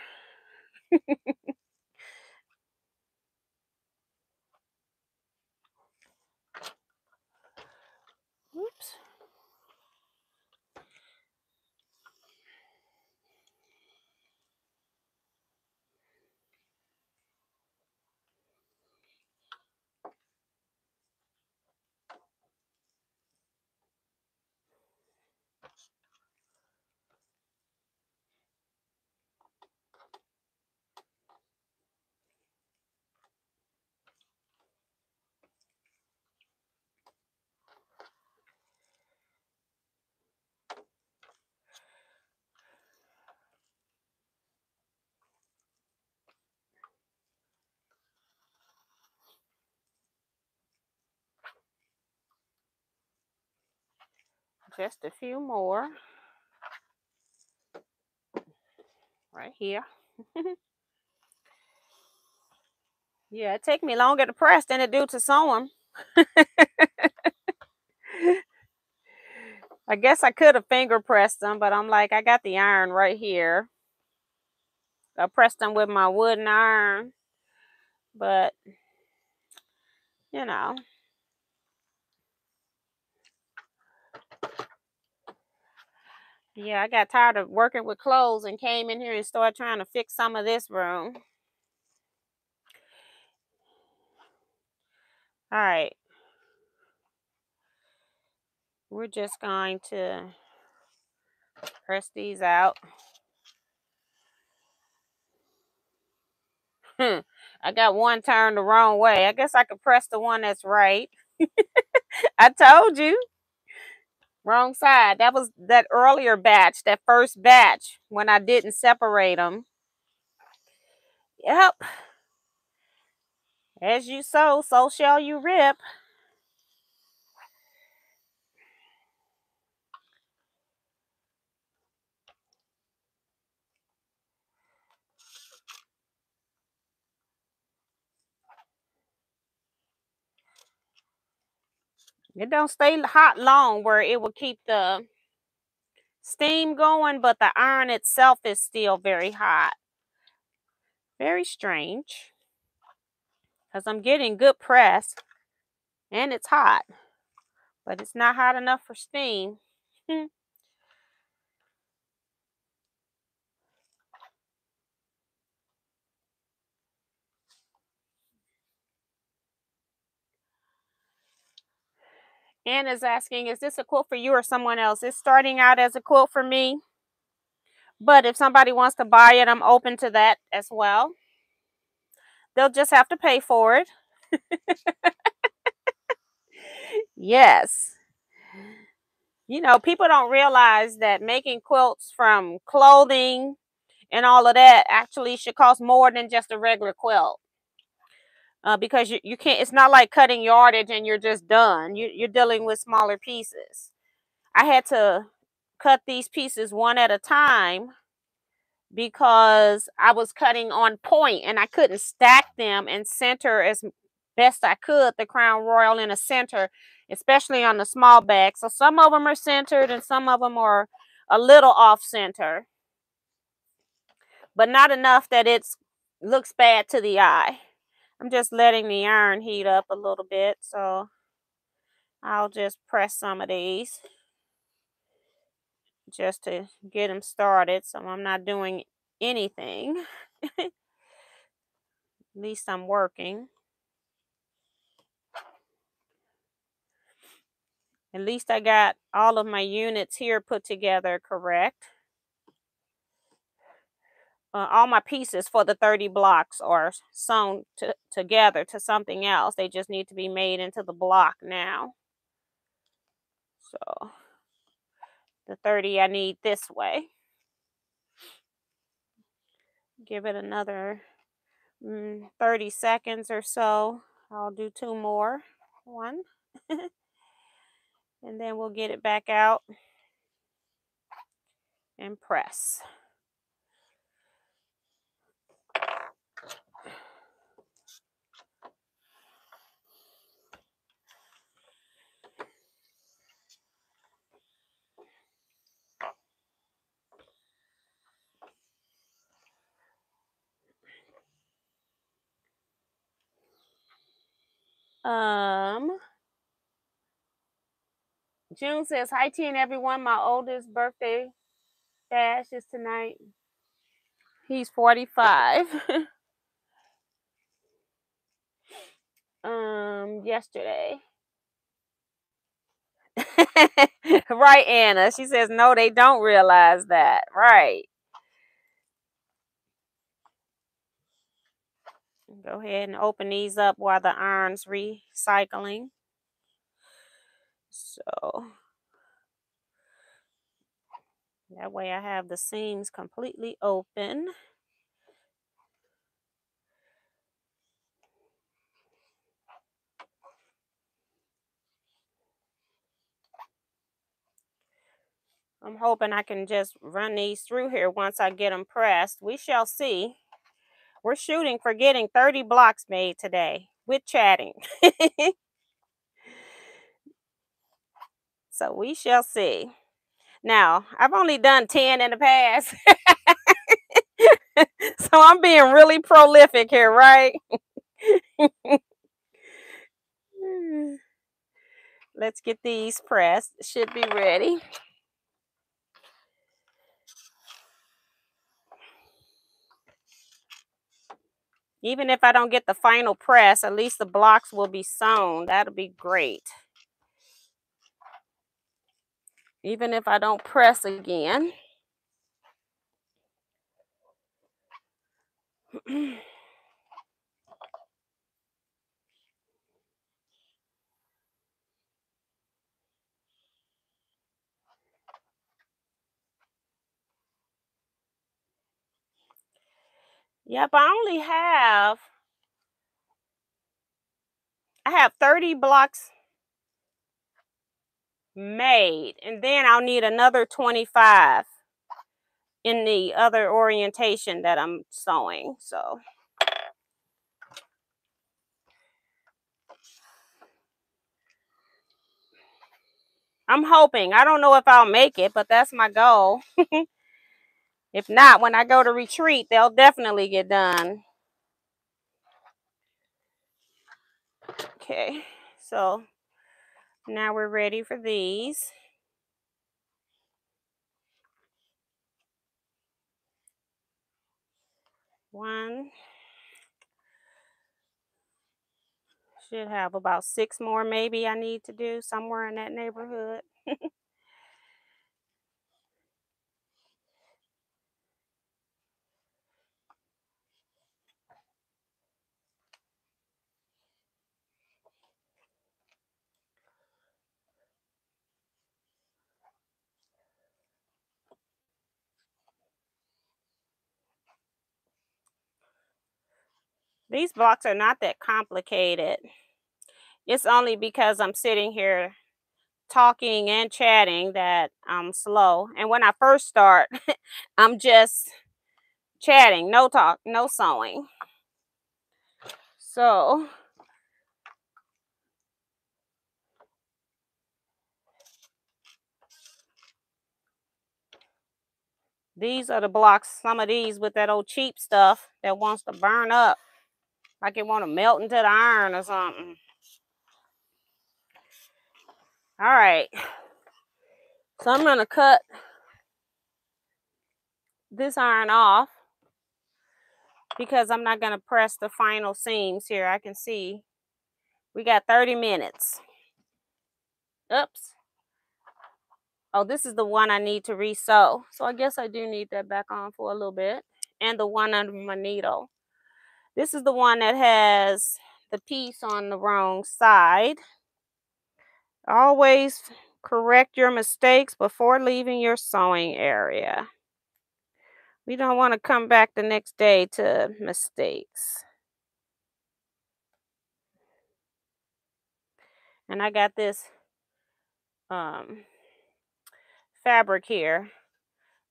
Oops. just a few more right here. Yeah, it take me longer to press than it do to sew them. I guess I could have finger pressed them, but I'm like, I got the iron right here. I pressed them with my wooden iron, but you know. Yeah, I got tired of working with clothes and came in here and started trying to fix some of this room. All right. We're just going to press these out. I got one turned the wrong way. I guess I could press the one that's right. I told you. Wrong side. That was that earlier batch, that first batch, when I didn't separate them. Yep. As you sow, so shall you rip. It don't stay hot long where it will keep the steam going, but the iron itself is still very hot. Very strange. Because I'm getting good press and it's hot, but it's not hot enough for steam. Anna's asking, is this a quilt for you or someone else? It's starting out as a quilt for me, but if somebody wants to buy it, I'm open to that as well. They'll just have to pay for it. Yes. You know, people don't realize that making quilts from clothing and all of that actually should cost more than just a regular quilt. Because you can't, it's not like cutting yardage and you're just done. You're dealing with smaller pieces. I had to cut these pieces one at a time because I was cutting on point and I couldn't stack them and center as best I could the Crown Royal in a center, especially on the small bag. So some of them are centered and some of them are a little off center, but not enough that it looks bad to the eye. I'm just letting the iron heat up a little bit, so I'll just press some of these just to get them started, so I'm not doing anything. At least I'm working. At least I got all of my units here put together correct. All my pieces for the 30 blocks are sewn together to something else. They just need to be made into the block now. So the 30 I need this way. Give it another 30 seconds or so. I'll do two more. One. And then we'll get it back out and press. June says, hi T and everyone, my oldest birthday bash is tonight. He's 45. Yesterday. Right, Anna. She says, no, they don't realize that. Right. Go ahead and open these up while the iron's recycling. So that way I have the seams completely open. I'm hoping I can just run these through here once I get them pressed. We shall see. We're shooting for getting 30 blocks made today with chatting. So we shall see. Now, I've only done 10 in the past. So I'm being really prolific here, right? Let's get these pressed. Should be ready. Even if I don't get the final press, at least the blocks will be sewn. That'll be great. Even if I don't press again. Yep, I have 30 blocks made, and then I'll need another 25 in the other orientation that I'm sewing. So I'm hoping. I don't know if I'll make it, but that's my goal. If not, when I go to retreat, they'll definitely get done. Okay, so now we're ready for these. One. Should have about 6 more maybe I need to do somewhere in that neighborhood. These blocks are not that complicated. It's only because I'm sitting here talking and chatting that I'm slow. And when I first start, I'm just chatting, no talk, no sewing. So these are the blocks, some of these with that old cheap stuff that wants to burn up. Like it want to melt into the iron or something. All right. So I'm going to cut this iron off because I'm not going to press the final seams here. I can see we got 30 minutes. Oops. Oh, this is the one I need to re-sew. So I guess I do need that back on for a little bit. And the one under my needle. This is the one that has the piece on the wrong side. Always correct your mistakes before leaving your sewing area. We don't want to come back the next day to mistakes. And I got this fabric here.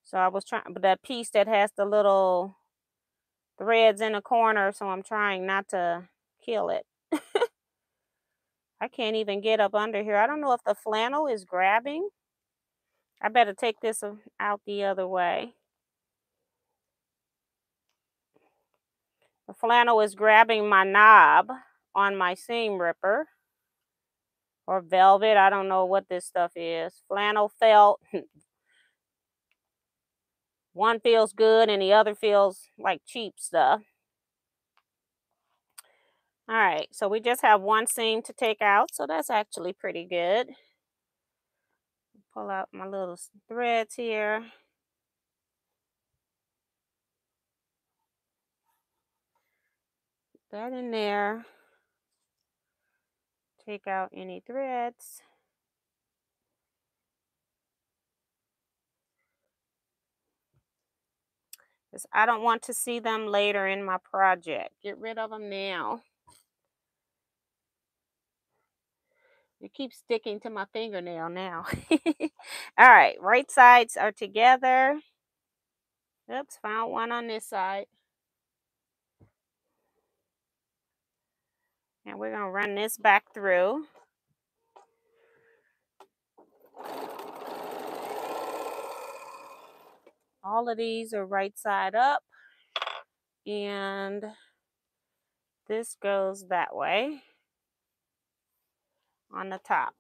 So I was trying, but that piece that has the little threads in the corner, so I'm trying not to kill it. I can't even get up under here. I don't know if the flannel is grabbing. I better take this out the other way. The flannel is grabbing my knob on my seam ripper. Or velvet. I don't know what this stuff is. Flannel, felt. One feels good and the other feels like cheap stuff. All right, so we just have one seam to take out. So that's actually pretty good. Pull out my little threads here. Put that in there. Take out any threads. I don't want to see them later in my project. Get rid of them now. You keep sticking to my fingernail now. All right, right sides are together. Oops, found one on this side. And we're going to run this back through. All of these are right side up. And this goes that way on the top.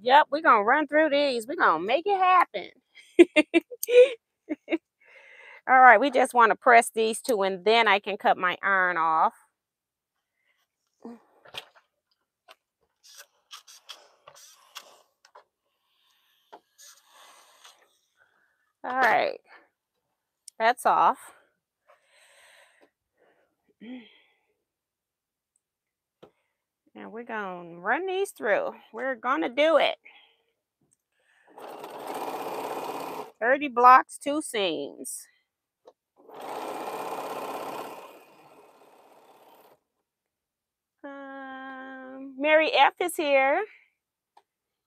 Yep, we're going to run through these. We're going to make it happen. All right, we just want to press these two and then I can cut my iron off. All right, that's off. And we're going to run these through. We're going to do it. 30 blocks, 2 seams. Mary F is here.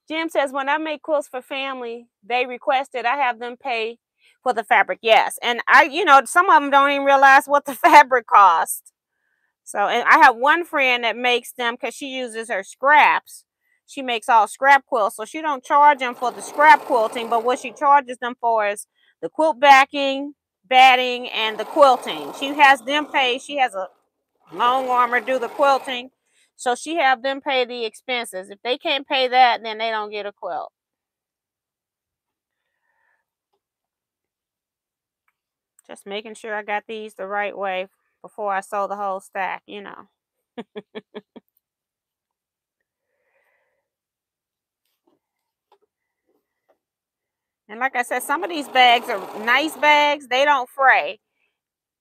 Jim says, when I make quilts for family, they requested I have them pay for the fabric. Yes. And I, you know, some of them don't even realize what the fabric costs. So, and I have one friend that makes them because she uses her scraps. She makes all scrap quilts. So she don't charge them for the scrap quilting, but what she charges them for is the quilt backing, batting, and the quilting. She has them pay. She has a long armor do the quilting. So she have them pay the expenses. If they can't pay that, then they don't get a quilt. Just making sure I got these the right way before I sew the whole stack, you know. And like I said, some of these bags are nice bags. They don't fray.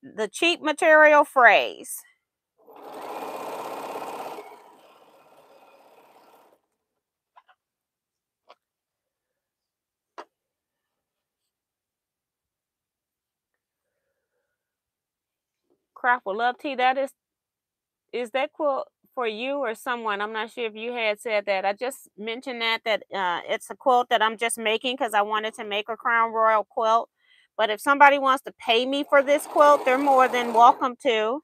The cheap material frays. Crop will love tea. That is that quilt for you or someone? I'm not sure if you had said that. I just mentioned that it's a quilt that I'm just making because I wanted to make a Crown Royal quilt. But if somebody wants to pay me for this quilt, they're more than welcome to.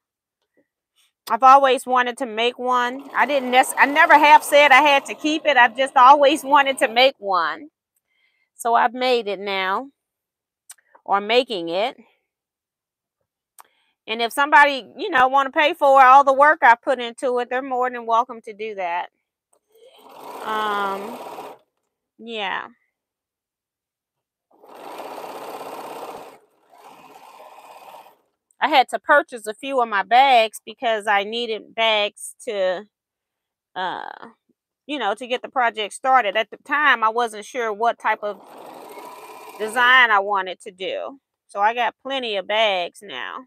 I've always wanted to make one. I never have said I had to keep it. I've just always wanted to make one. So I've made it now, or making it. And if somebody, you know, want to pay for all the work I put into it, they're more than welcome to do that. Yeah. I had to purchase a few of my bags because I needed bags to, you know, to get the project started. At the time, I wasn't sure what type of design I wanted to do. So I got plenty of bags now.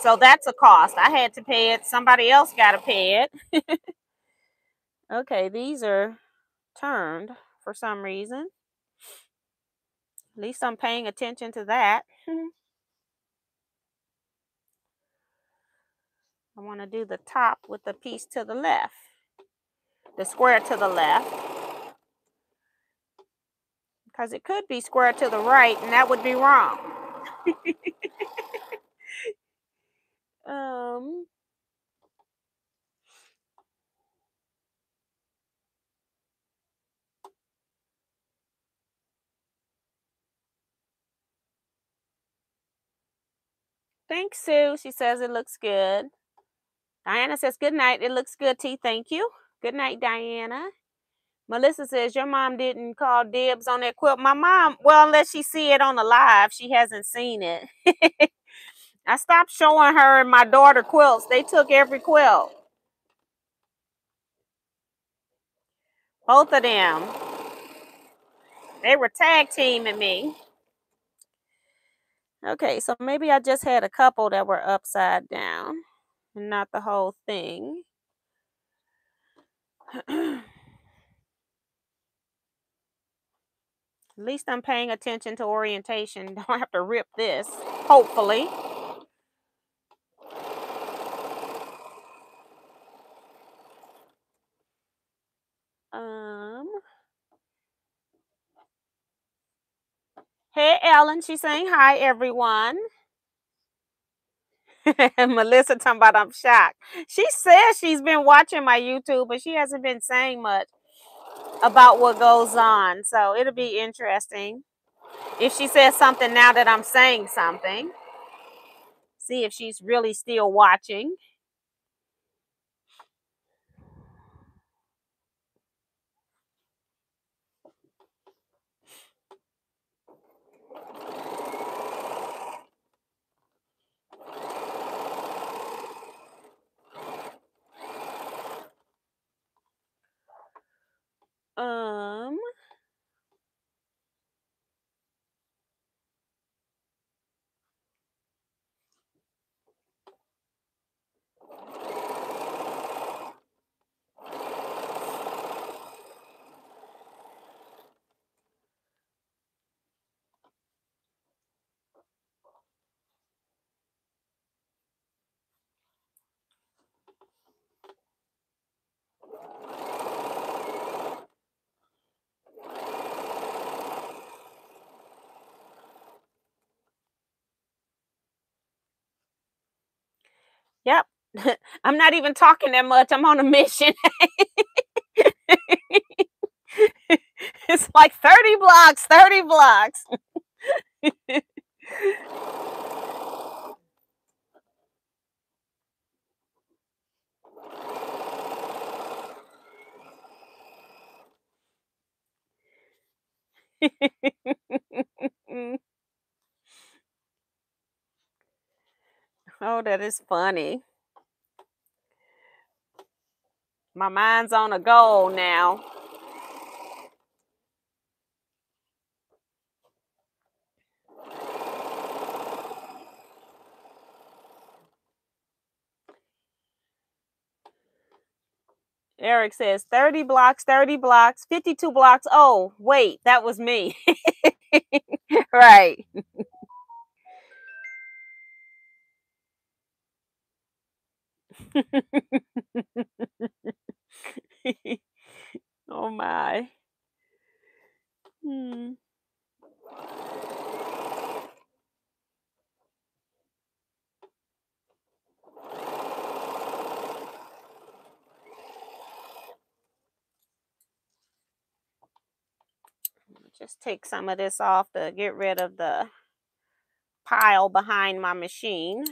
So that's a cost. I had to pay it. Somebody else got to pay it. Okay, these are turned for some reason. At least I'm paying attention to that. I want to do the top with the piece to the left, the square to the left. Because it could be square to the right, and that would be wrong. Thanks, Sue. She says it looks good. Diana says, good night. It looks good, T. Thank you. Good night, Diana. Melissa says, your mom didn't call dibs on that quilt. My mom, well, unless she see it on the live, she hasn't seen it. I stopped showing her and my daughter quilts. They took every quilt. Both of them. They were tag teaming me. Okay, so maybe I just had a couple that were upside down and not the whole thing. At least I'm paying attention to orientation. Don't have to rip this, hopefully. Hey, Ellen, she's saying hi, everyone. Melissa talking about I'm shocked. She says she's been watching my YouTube, but she hasn't been saying much about what goes on. So it'll be interesting if she says something now that I'm saying something. See if she's really still watching. Yep. I'm not even talking that much. I'm on a mission. It's like 30 blocks, 30 blocks. Oh, that is funny. My mind's on a goal now. Eric says 30 blocks, 30 blocks, 52 blocks. Oh, wait, that was me. Right. Oh my. Just take some of this off to get rid of the pile behind my machine.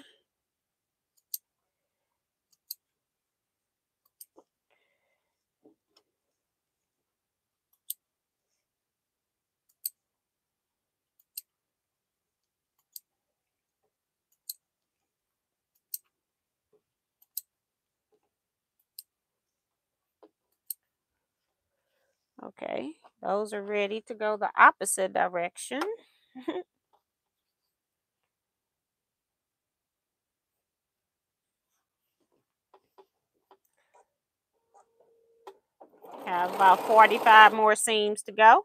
Okay, those are ready to go the opposite direction. Have about 45 more seams to go.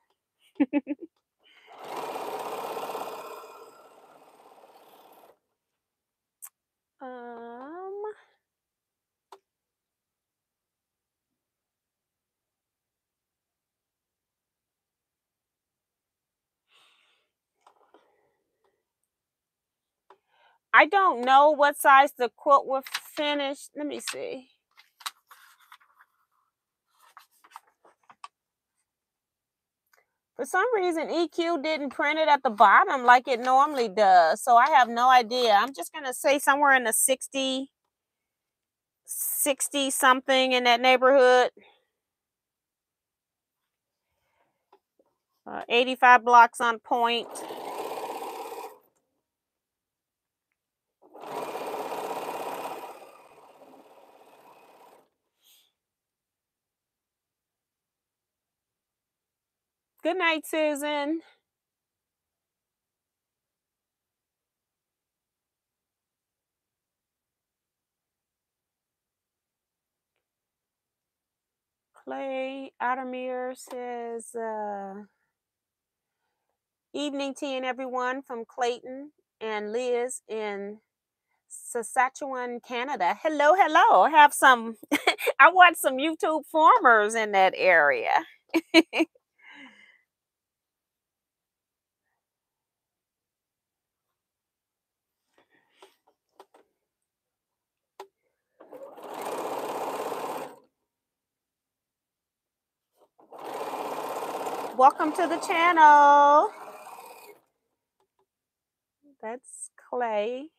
I don't know what size the quilt will finish. Let me see. For some reason, EQ didn't print it at the bottom like it normally does. So I have no idea. I'm just going to say somewhere in the 60 something in that neighborhood. 85 blocks on point. Good night, Susan. Clay Adamir says, Evening tea and everyone from Clayton and Liz in Saskatchewan, Canada. Hello, hello. Have some, I watch some YouTube farmers in that area. Welcome to the channel. That's Clay.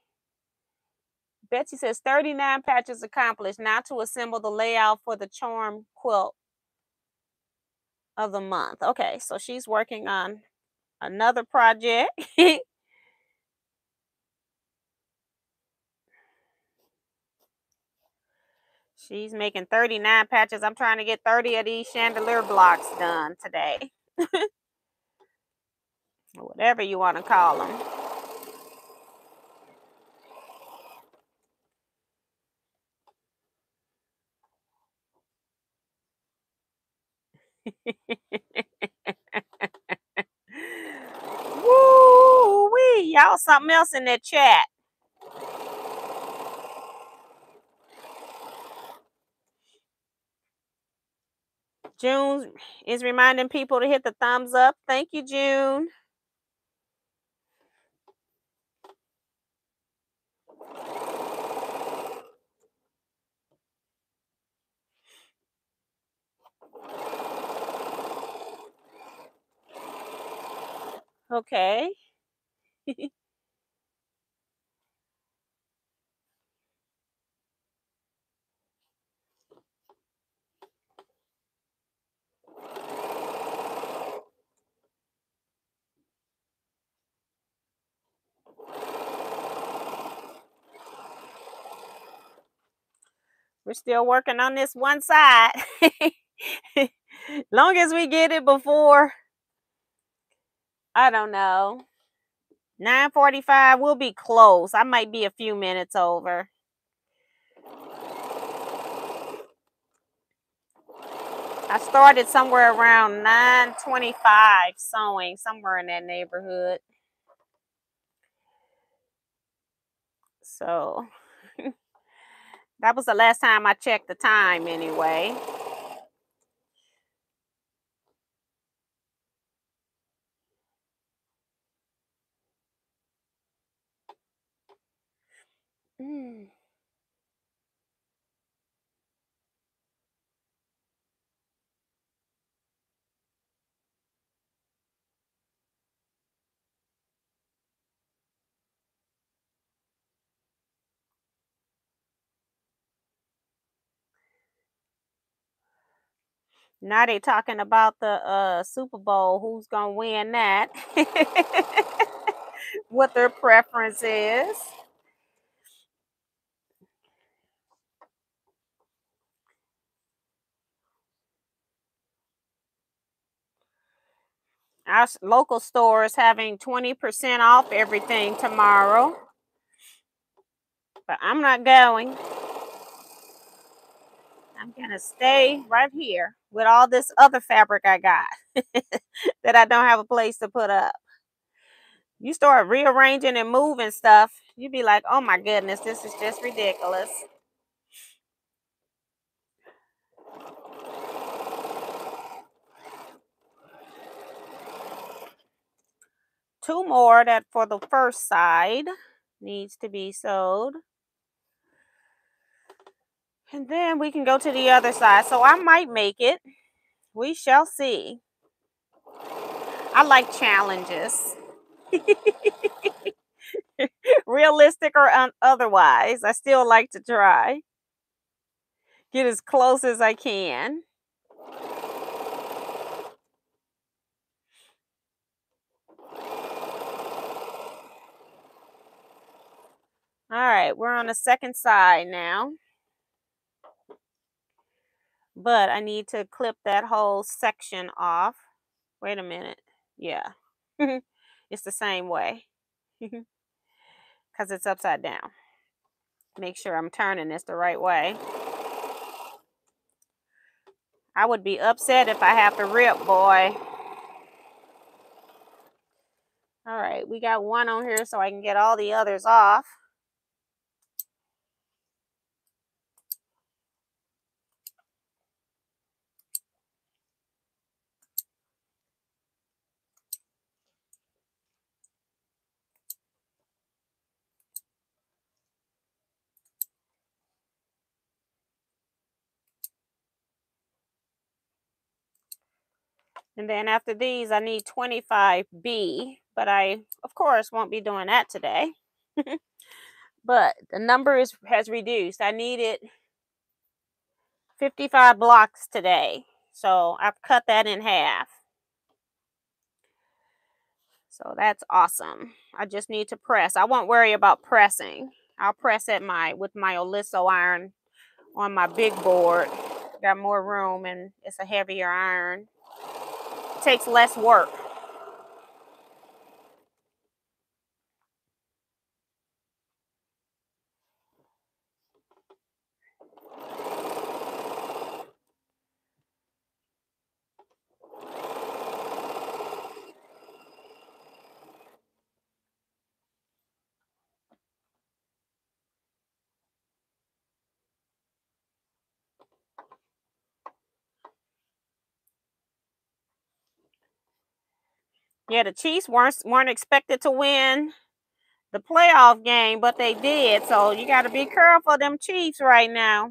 Betsy says 39 patches accomplished. Now to assemble the layout for the charm quilt of the month. Okay, so she's working on another project. She's making 39 patches. I'm trying to get 30 of these chandelier blocks done today. Whatever you want to call them. Woo-wee, y'all something else in that chat. June is reminding people to hit the thumbs up. Thank you, June. Okay. We're still working on this one side. Long as we get it before, I don't know, 9:45, we'll be close. I might be a few minutes over. I started somewhere around 9:25 sewing, somewhere in that neighborhood. So that was the last time I checked the time anyway. Mm. Now they talking about the Super Bowl, who's gonna win that, what their preference is. Our local store is having 20% off everything tomorrow. But I'm not going. I'm going to stay right here with all this other fabric I got that I don't have a place to put up. You start rearranging and moving stuff, you'd be like, oh my goodness, this is just ridiculous. Two more that for the first side needs to be sewed. And then we can go to the other side. So I might make it. We shall see. I like challenges. Realistic or otherwise, I still like to try. Get as close as I can. All right, we're on the second side now. But I need to clip that whole section off. Wait a minute. Yeah. It's the same way. Because it's upside down. Make sure I'm turning this the right way. I would be upset if I have to rip, boy. All right, we got one on here so I can get all the others off. And then after these, I need 25B, but I, of course, won't be doing that today. But the number has reduced. I needed 55 blocks today, so I've cut that in half. So that's awesome. I just need to press. I won't worry about pressing. I'll press at with my Oliso iron on my big board. Got more room, and it's a heavier iron. Takes less work. Yeah, the Chiefs weren't expected to win the playoff game, but they did. So you got to be careful of them Chiefs right now.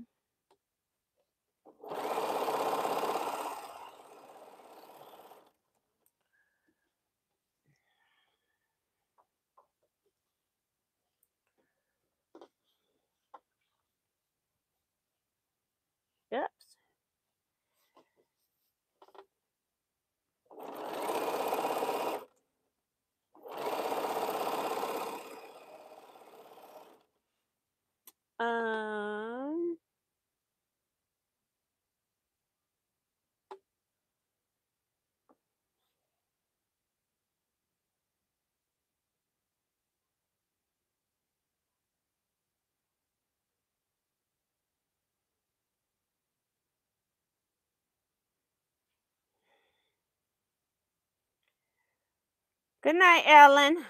Good night, Ellen.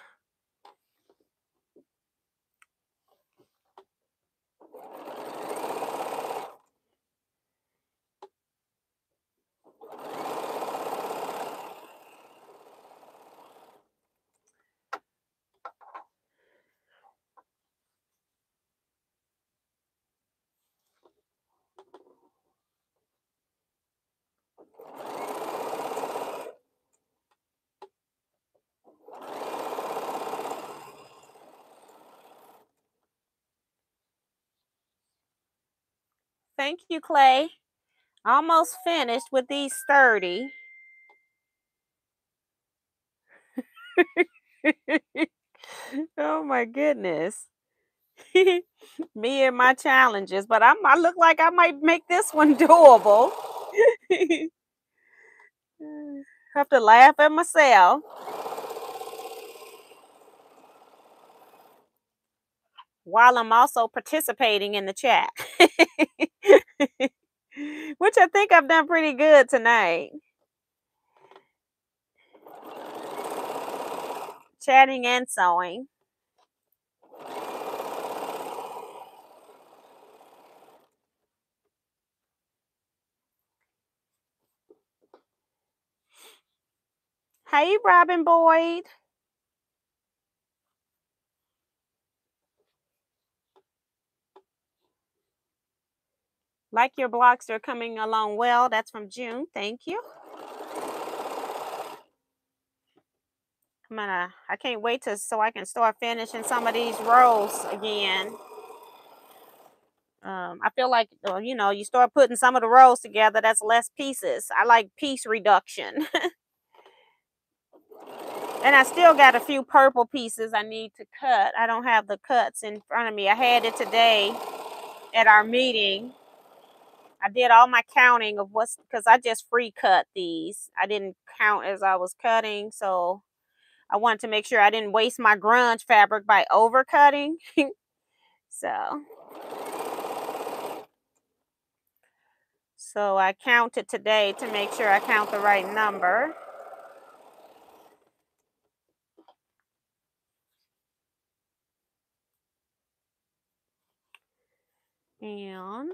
Thank you, Clay. Almost finished with these 30. Oh my goodness. Me and my challenges, but I look like I might make this one doable. I have to laugh at myself. While I'm also participating in the chat. Which I think I've done pretty good tonight. Chatting and sewing. Hey, Robin Boyd. Like your blocks are coming along well. That's from June. Thank you. I can't wait so I can start finishing some of these rows again. I feel like, you know, you start putting some of the rows together, that's less pieces. I like piece reduction. And I still got a few purple pieces I need to cut. I don't have the cuts in front of me. I had it today at our meeting. I did all my counting of what's, because I just free cut these. I didn't count as I was cutting. So I wanted to make sure I didn't waste my grunge fabric by overcutting. So I counted today to make sure I count the right number. And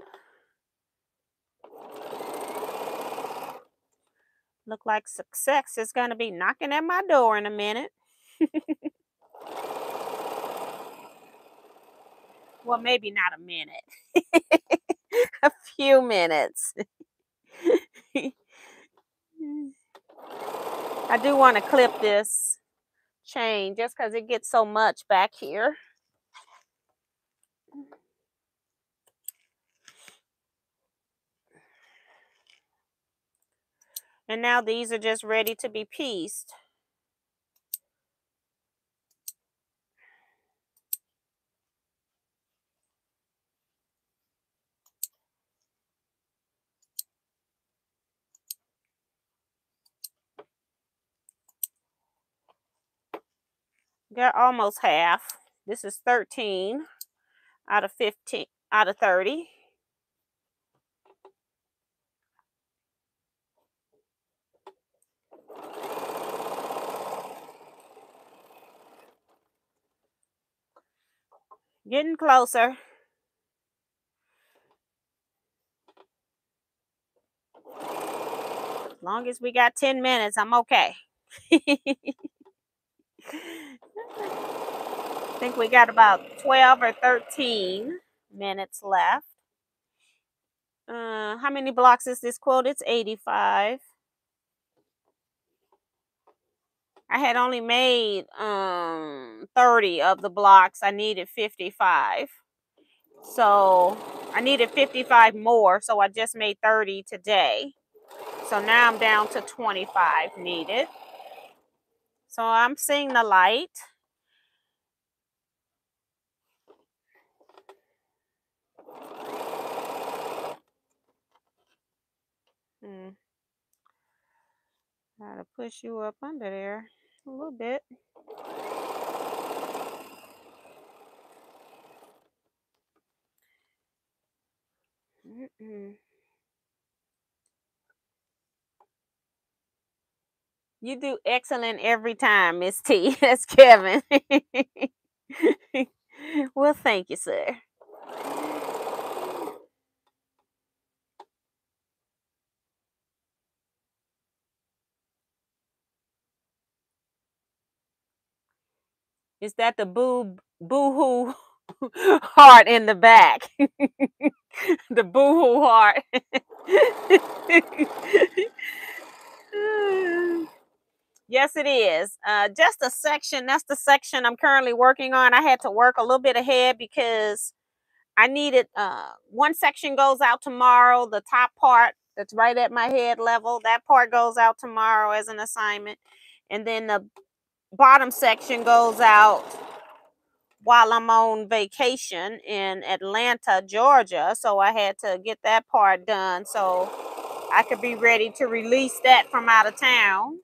look like success is going to be knocking at my door in a minute. Well, maybe not a minute. A few minutes. I do want to clip this chain just because it gets so much back here. And now these are just ready to be pieced. They're almost half. This is 13 out of 15 out of 30. Getting closer. As long as we got 10 minutes, I'm okay. I think we got about 12 or 13 minutes left. How many blocks is this quilt? It's 85. I had only made 30 of the blocks. I needed 55. So I needed 55 more. So I just made 30 today. So now I'm down to 25 needed. So I'm seeing the light. Gotta push you up under there a little bit. You do excellent every time, Miss T. That's Kevin. Well, thank you, sir. Is that the boo-hoo heart in the back? The boo-hoo heart. Yes, it is. Just a section. That's the section I'm currently working on. I had to work a little bit ahead because I needed one section goes out tomorrow. The top part that's right at my head level, that part goes out tomorrow as an assignment. And then the bottom section goes out while I'm on vacation in Atlanta, Georgia. So I had to get that part done so I could be ready to release that from out of town.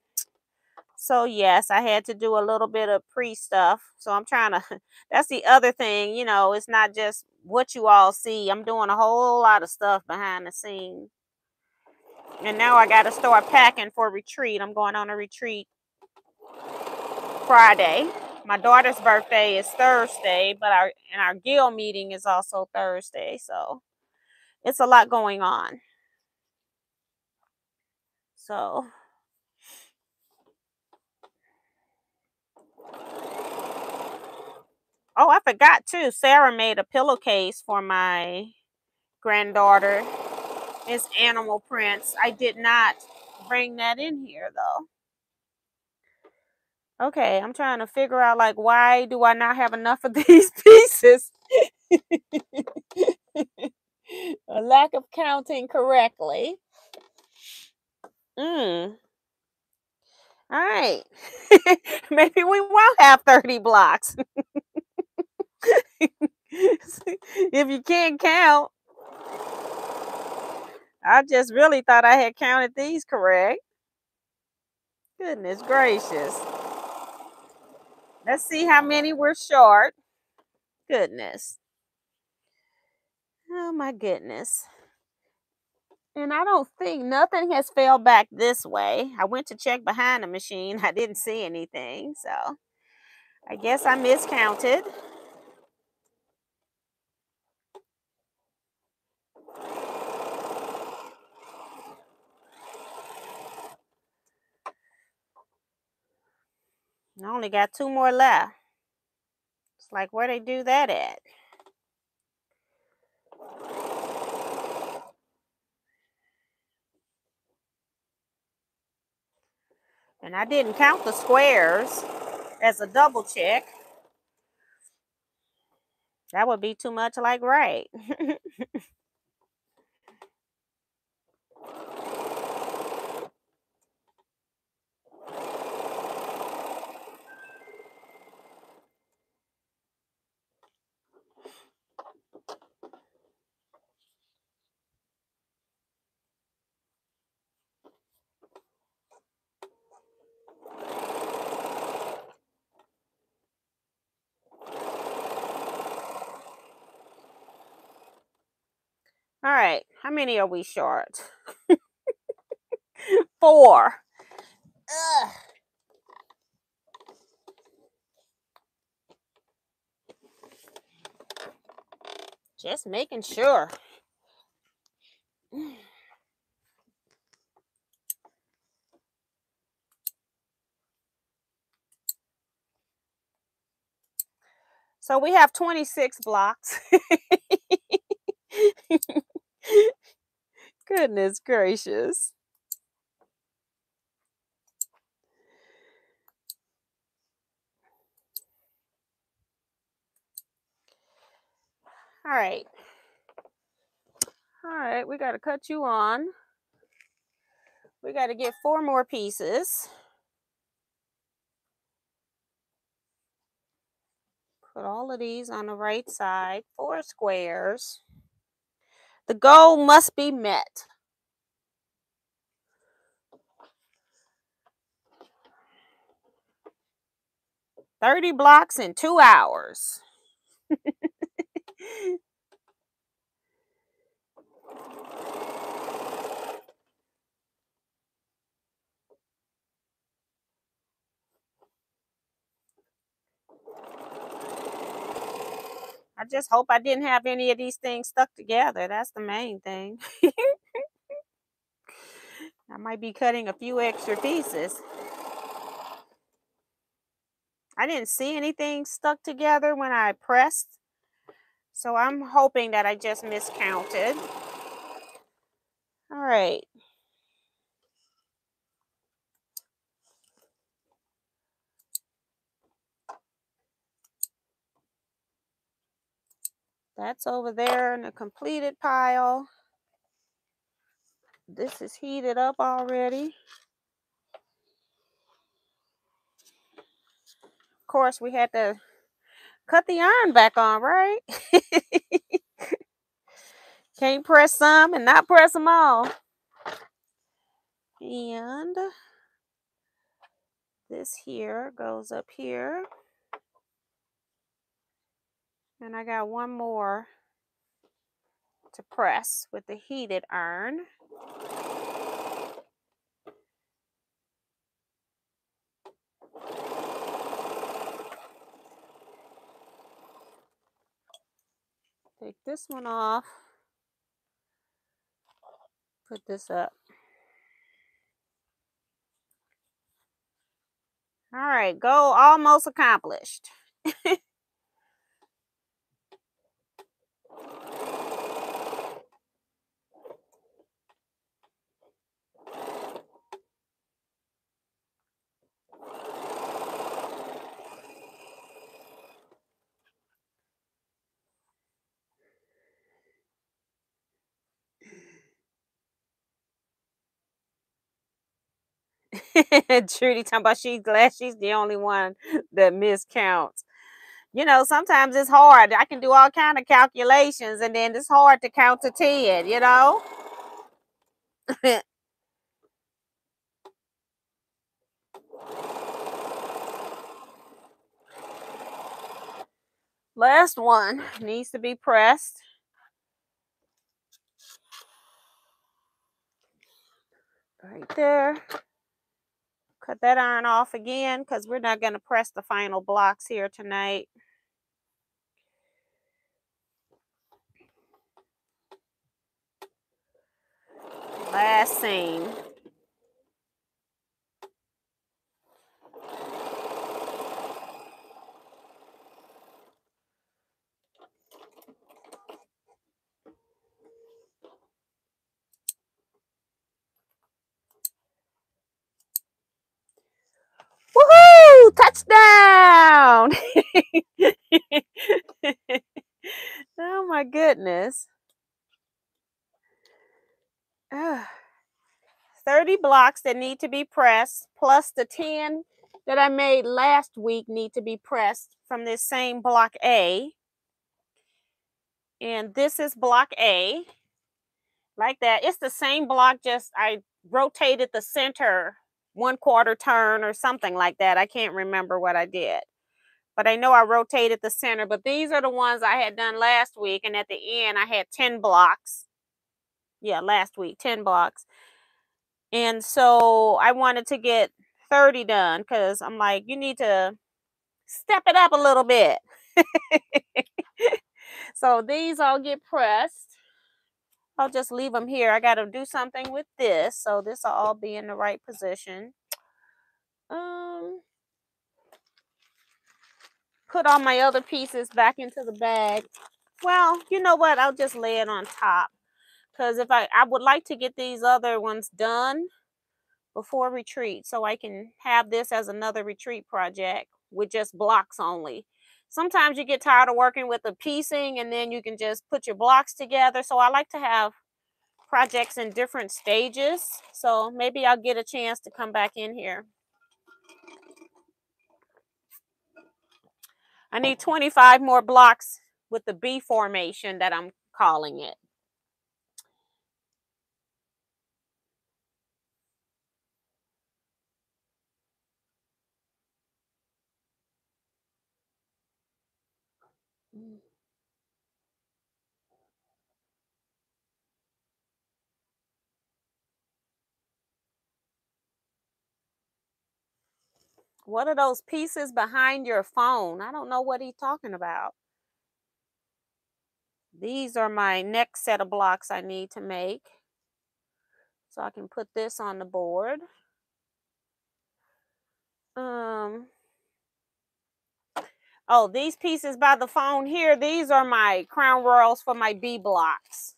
So yes, I had to do a little bit of pre-stuff. So I'm trying to, that's the other thing, you know, it's not just what you all see. I'm doing a whole lot of stuff behind the scenes. And now I got to start packing for retreat. I'm going on a retreat Friday. My daughter's birthday is Thursday, but our guild meeting is also Thursday, so it's a lot going on. So oh, I forgot too. Sarah made a pillowcase for my granddaughter. It's animal prints. I did not bring that in here though. Okay, I'm trying to figure out, like, why do I not have enough of these pieces? A lack of counting correctly. All right. Maybe we won't have 30 blocks. If you can't count. I just really thought I had counted these correct. Goodness gracious. Let's see how many we're short. Goodness. Oh, my goodness. And I don't think nothing has fell back this way. I went to check behind the machine. I didn't see anything. So I guess I miscounted. I only got two more left. It's like, where they do that at? And I didn't count the squares as a double check. That would be too much like right. All right, how many are we short? 4. Ugh. Just making sure. So we have 26 blocks. Goodness gracious. All right. All right, we got to cut you on. We got to get 4 more pieces. Put all of these on the right side, 4 squares. The goal must be met. – 30 blocks in 2 hours. I just hope I didn't have any of these things stuck together. That's the main thing. I might be cutting a few extra pieces. I didn't see anything stuck together when I pressed. So I'm hoping that I just miscounted. All right. That's over there in the completed pile. This is heated up already. Of course, we had to cut the iron back on, right? Can't press some and not press them all. And this here goes up here. And I got 1 more to press with the heated iron. Take this one off. Put this up. All right, goal almost accomplished. Trudy talking about she's glad she's the only one that miscounts. You know, sometimes it's hard. I can do all kind of calculations, and then it's hard to count to 10, you know? Last one needs to be pressed. Right there. Cut that iron off again because we're not going to press the final blocks here tonight. Last seam. Touchdown! Oh my goodness. 30 blocks that need to be pressed, plus the 10 that I made last week need to be pressed from this same block A. And this is block A, like that. It's the same block, just I rotated the center 1/4 turn or something like that. I can't remember what I did, but I know I rotated the center. But these are the ones I had done last week. And at the end, I had 10 blocks. Yeah, last week, 10 blocks. And so I wanted to get 30 done because I'm like, you need to step it up a little bit. So these all get pressed. I'll just leave them here. I got to do something with this. So this will all be in the right position. Put all my other pieces back into the bag. Well, you know what? I'll just lay it on top. Because if I would like to get these other ones done before retreat. So I can have this as another retreat project with just blocks only. Sometimes you get tired of working with the piecing and then you can just put your blocks together. So I like to have projects in different stages. So maybe I'll get a chance to come back in here. I need 25 more blocks with the B formation that I'm calling it. What are those pieces behind your phone? I don't know what he's talking about. These are my next set of blocks I need to make. So I can put this on the board. Oh, these pieces by the phone here, these are my Crown Royals for my B blocks.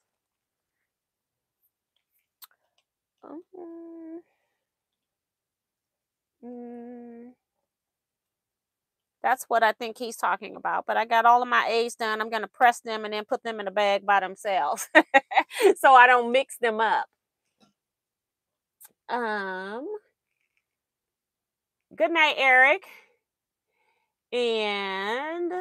That's what I think he's talking about. But I got all of my A's done. I'm going to press them and then put them in a bag by themselves. So I don't mix them up. Good night, Eric. And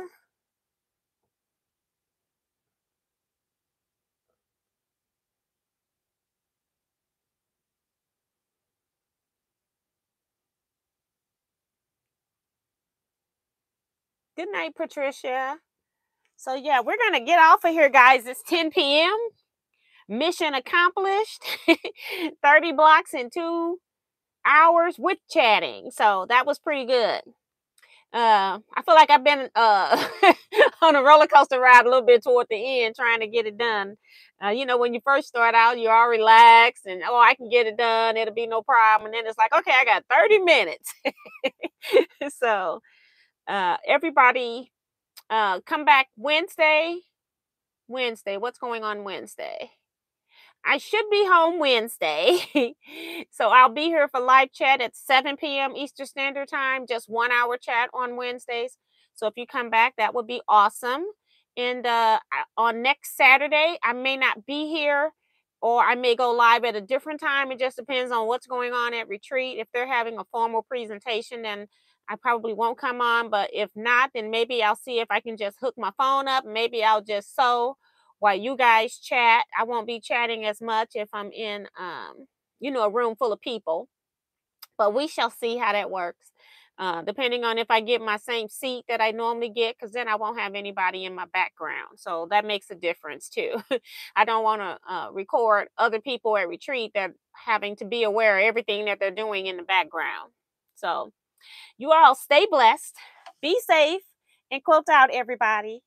good night, Patricia. So yeah, we're going to get off of here, guys. It's 10 p.m. Mission accomplished. 30 blocks in 2 hours with chatting. So that was pretty good. I feel like I've been on a roller coaster ride a little bit toward the end trying to get it done. You know, when you first start out, you're all relaxed and, oh, I can get it done. It'll be no problem. And then it's like, okay, I got 30 minutes. So everybody come back Wednesday. What's going on Wednesday? I should be home Wednesday, so I'll be here for live chat at 7 p.m. Eastern Standard Time, just 1 hour chat on Wednesdays. So if you come back, that would be awesome. And on next Saturday, I may not be here, or I may go live at a different time. It just depends on what's going on at retreat. If they're having a formal presentation, then I probably won't come on. But if not, then maybe I'll see if I can just hook my phone up. Maybe I'll just sew while you guys chat. I won't be chatting as much if I'm in, you know, a room full of people. But we shall see how that works, depending on if I get my same seat that I normally get, because then I won't have anybody in my background. So that makes a difference, too. I don't want to record other people at retreat that having to be aware of everything that they're doing in the background. So you all stay blessed, be safe, and quilt out, everybody.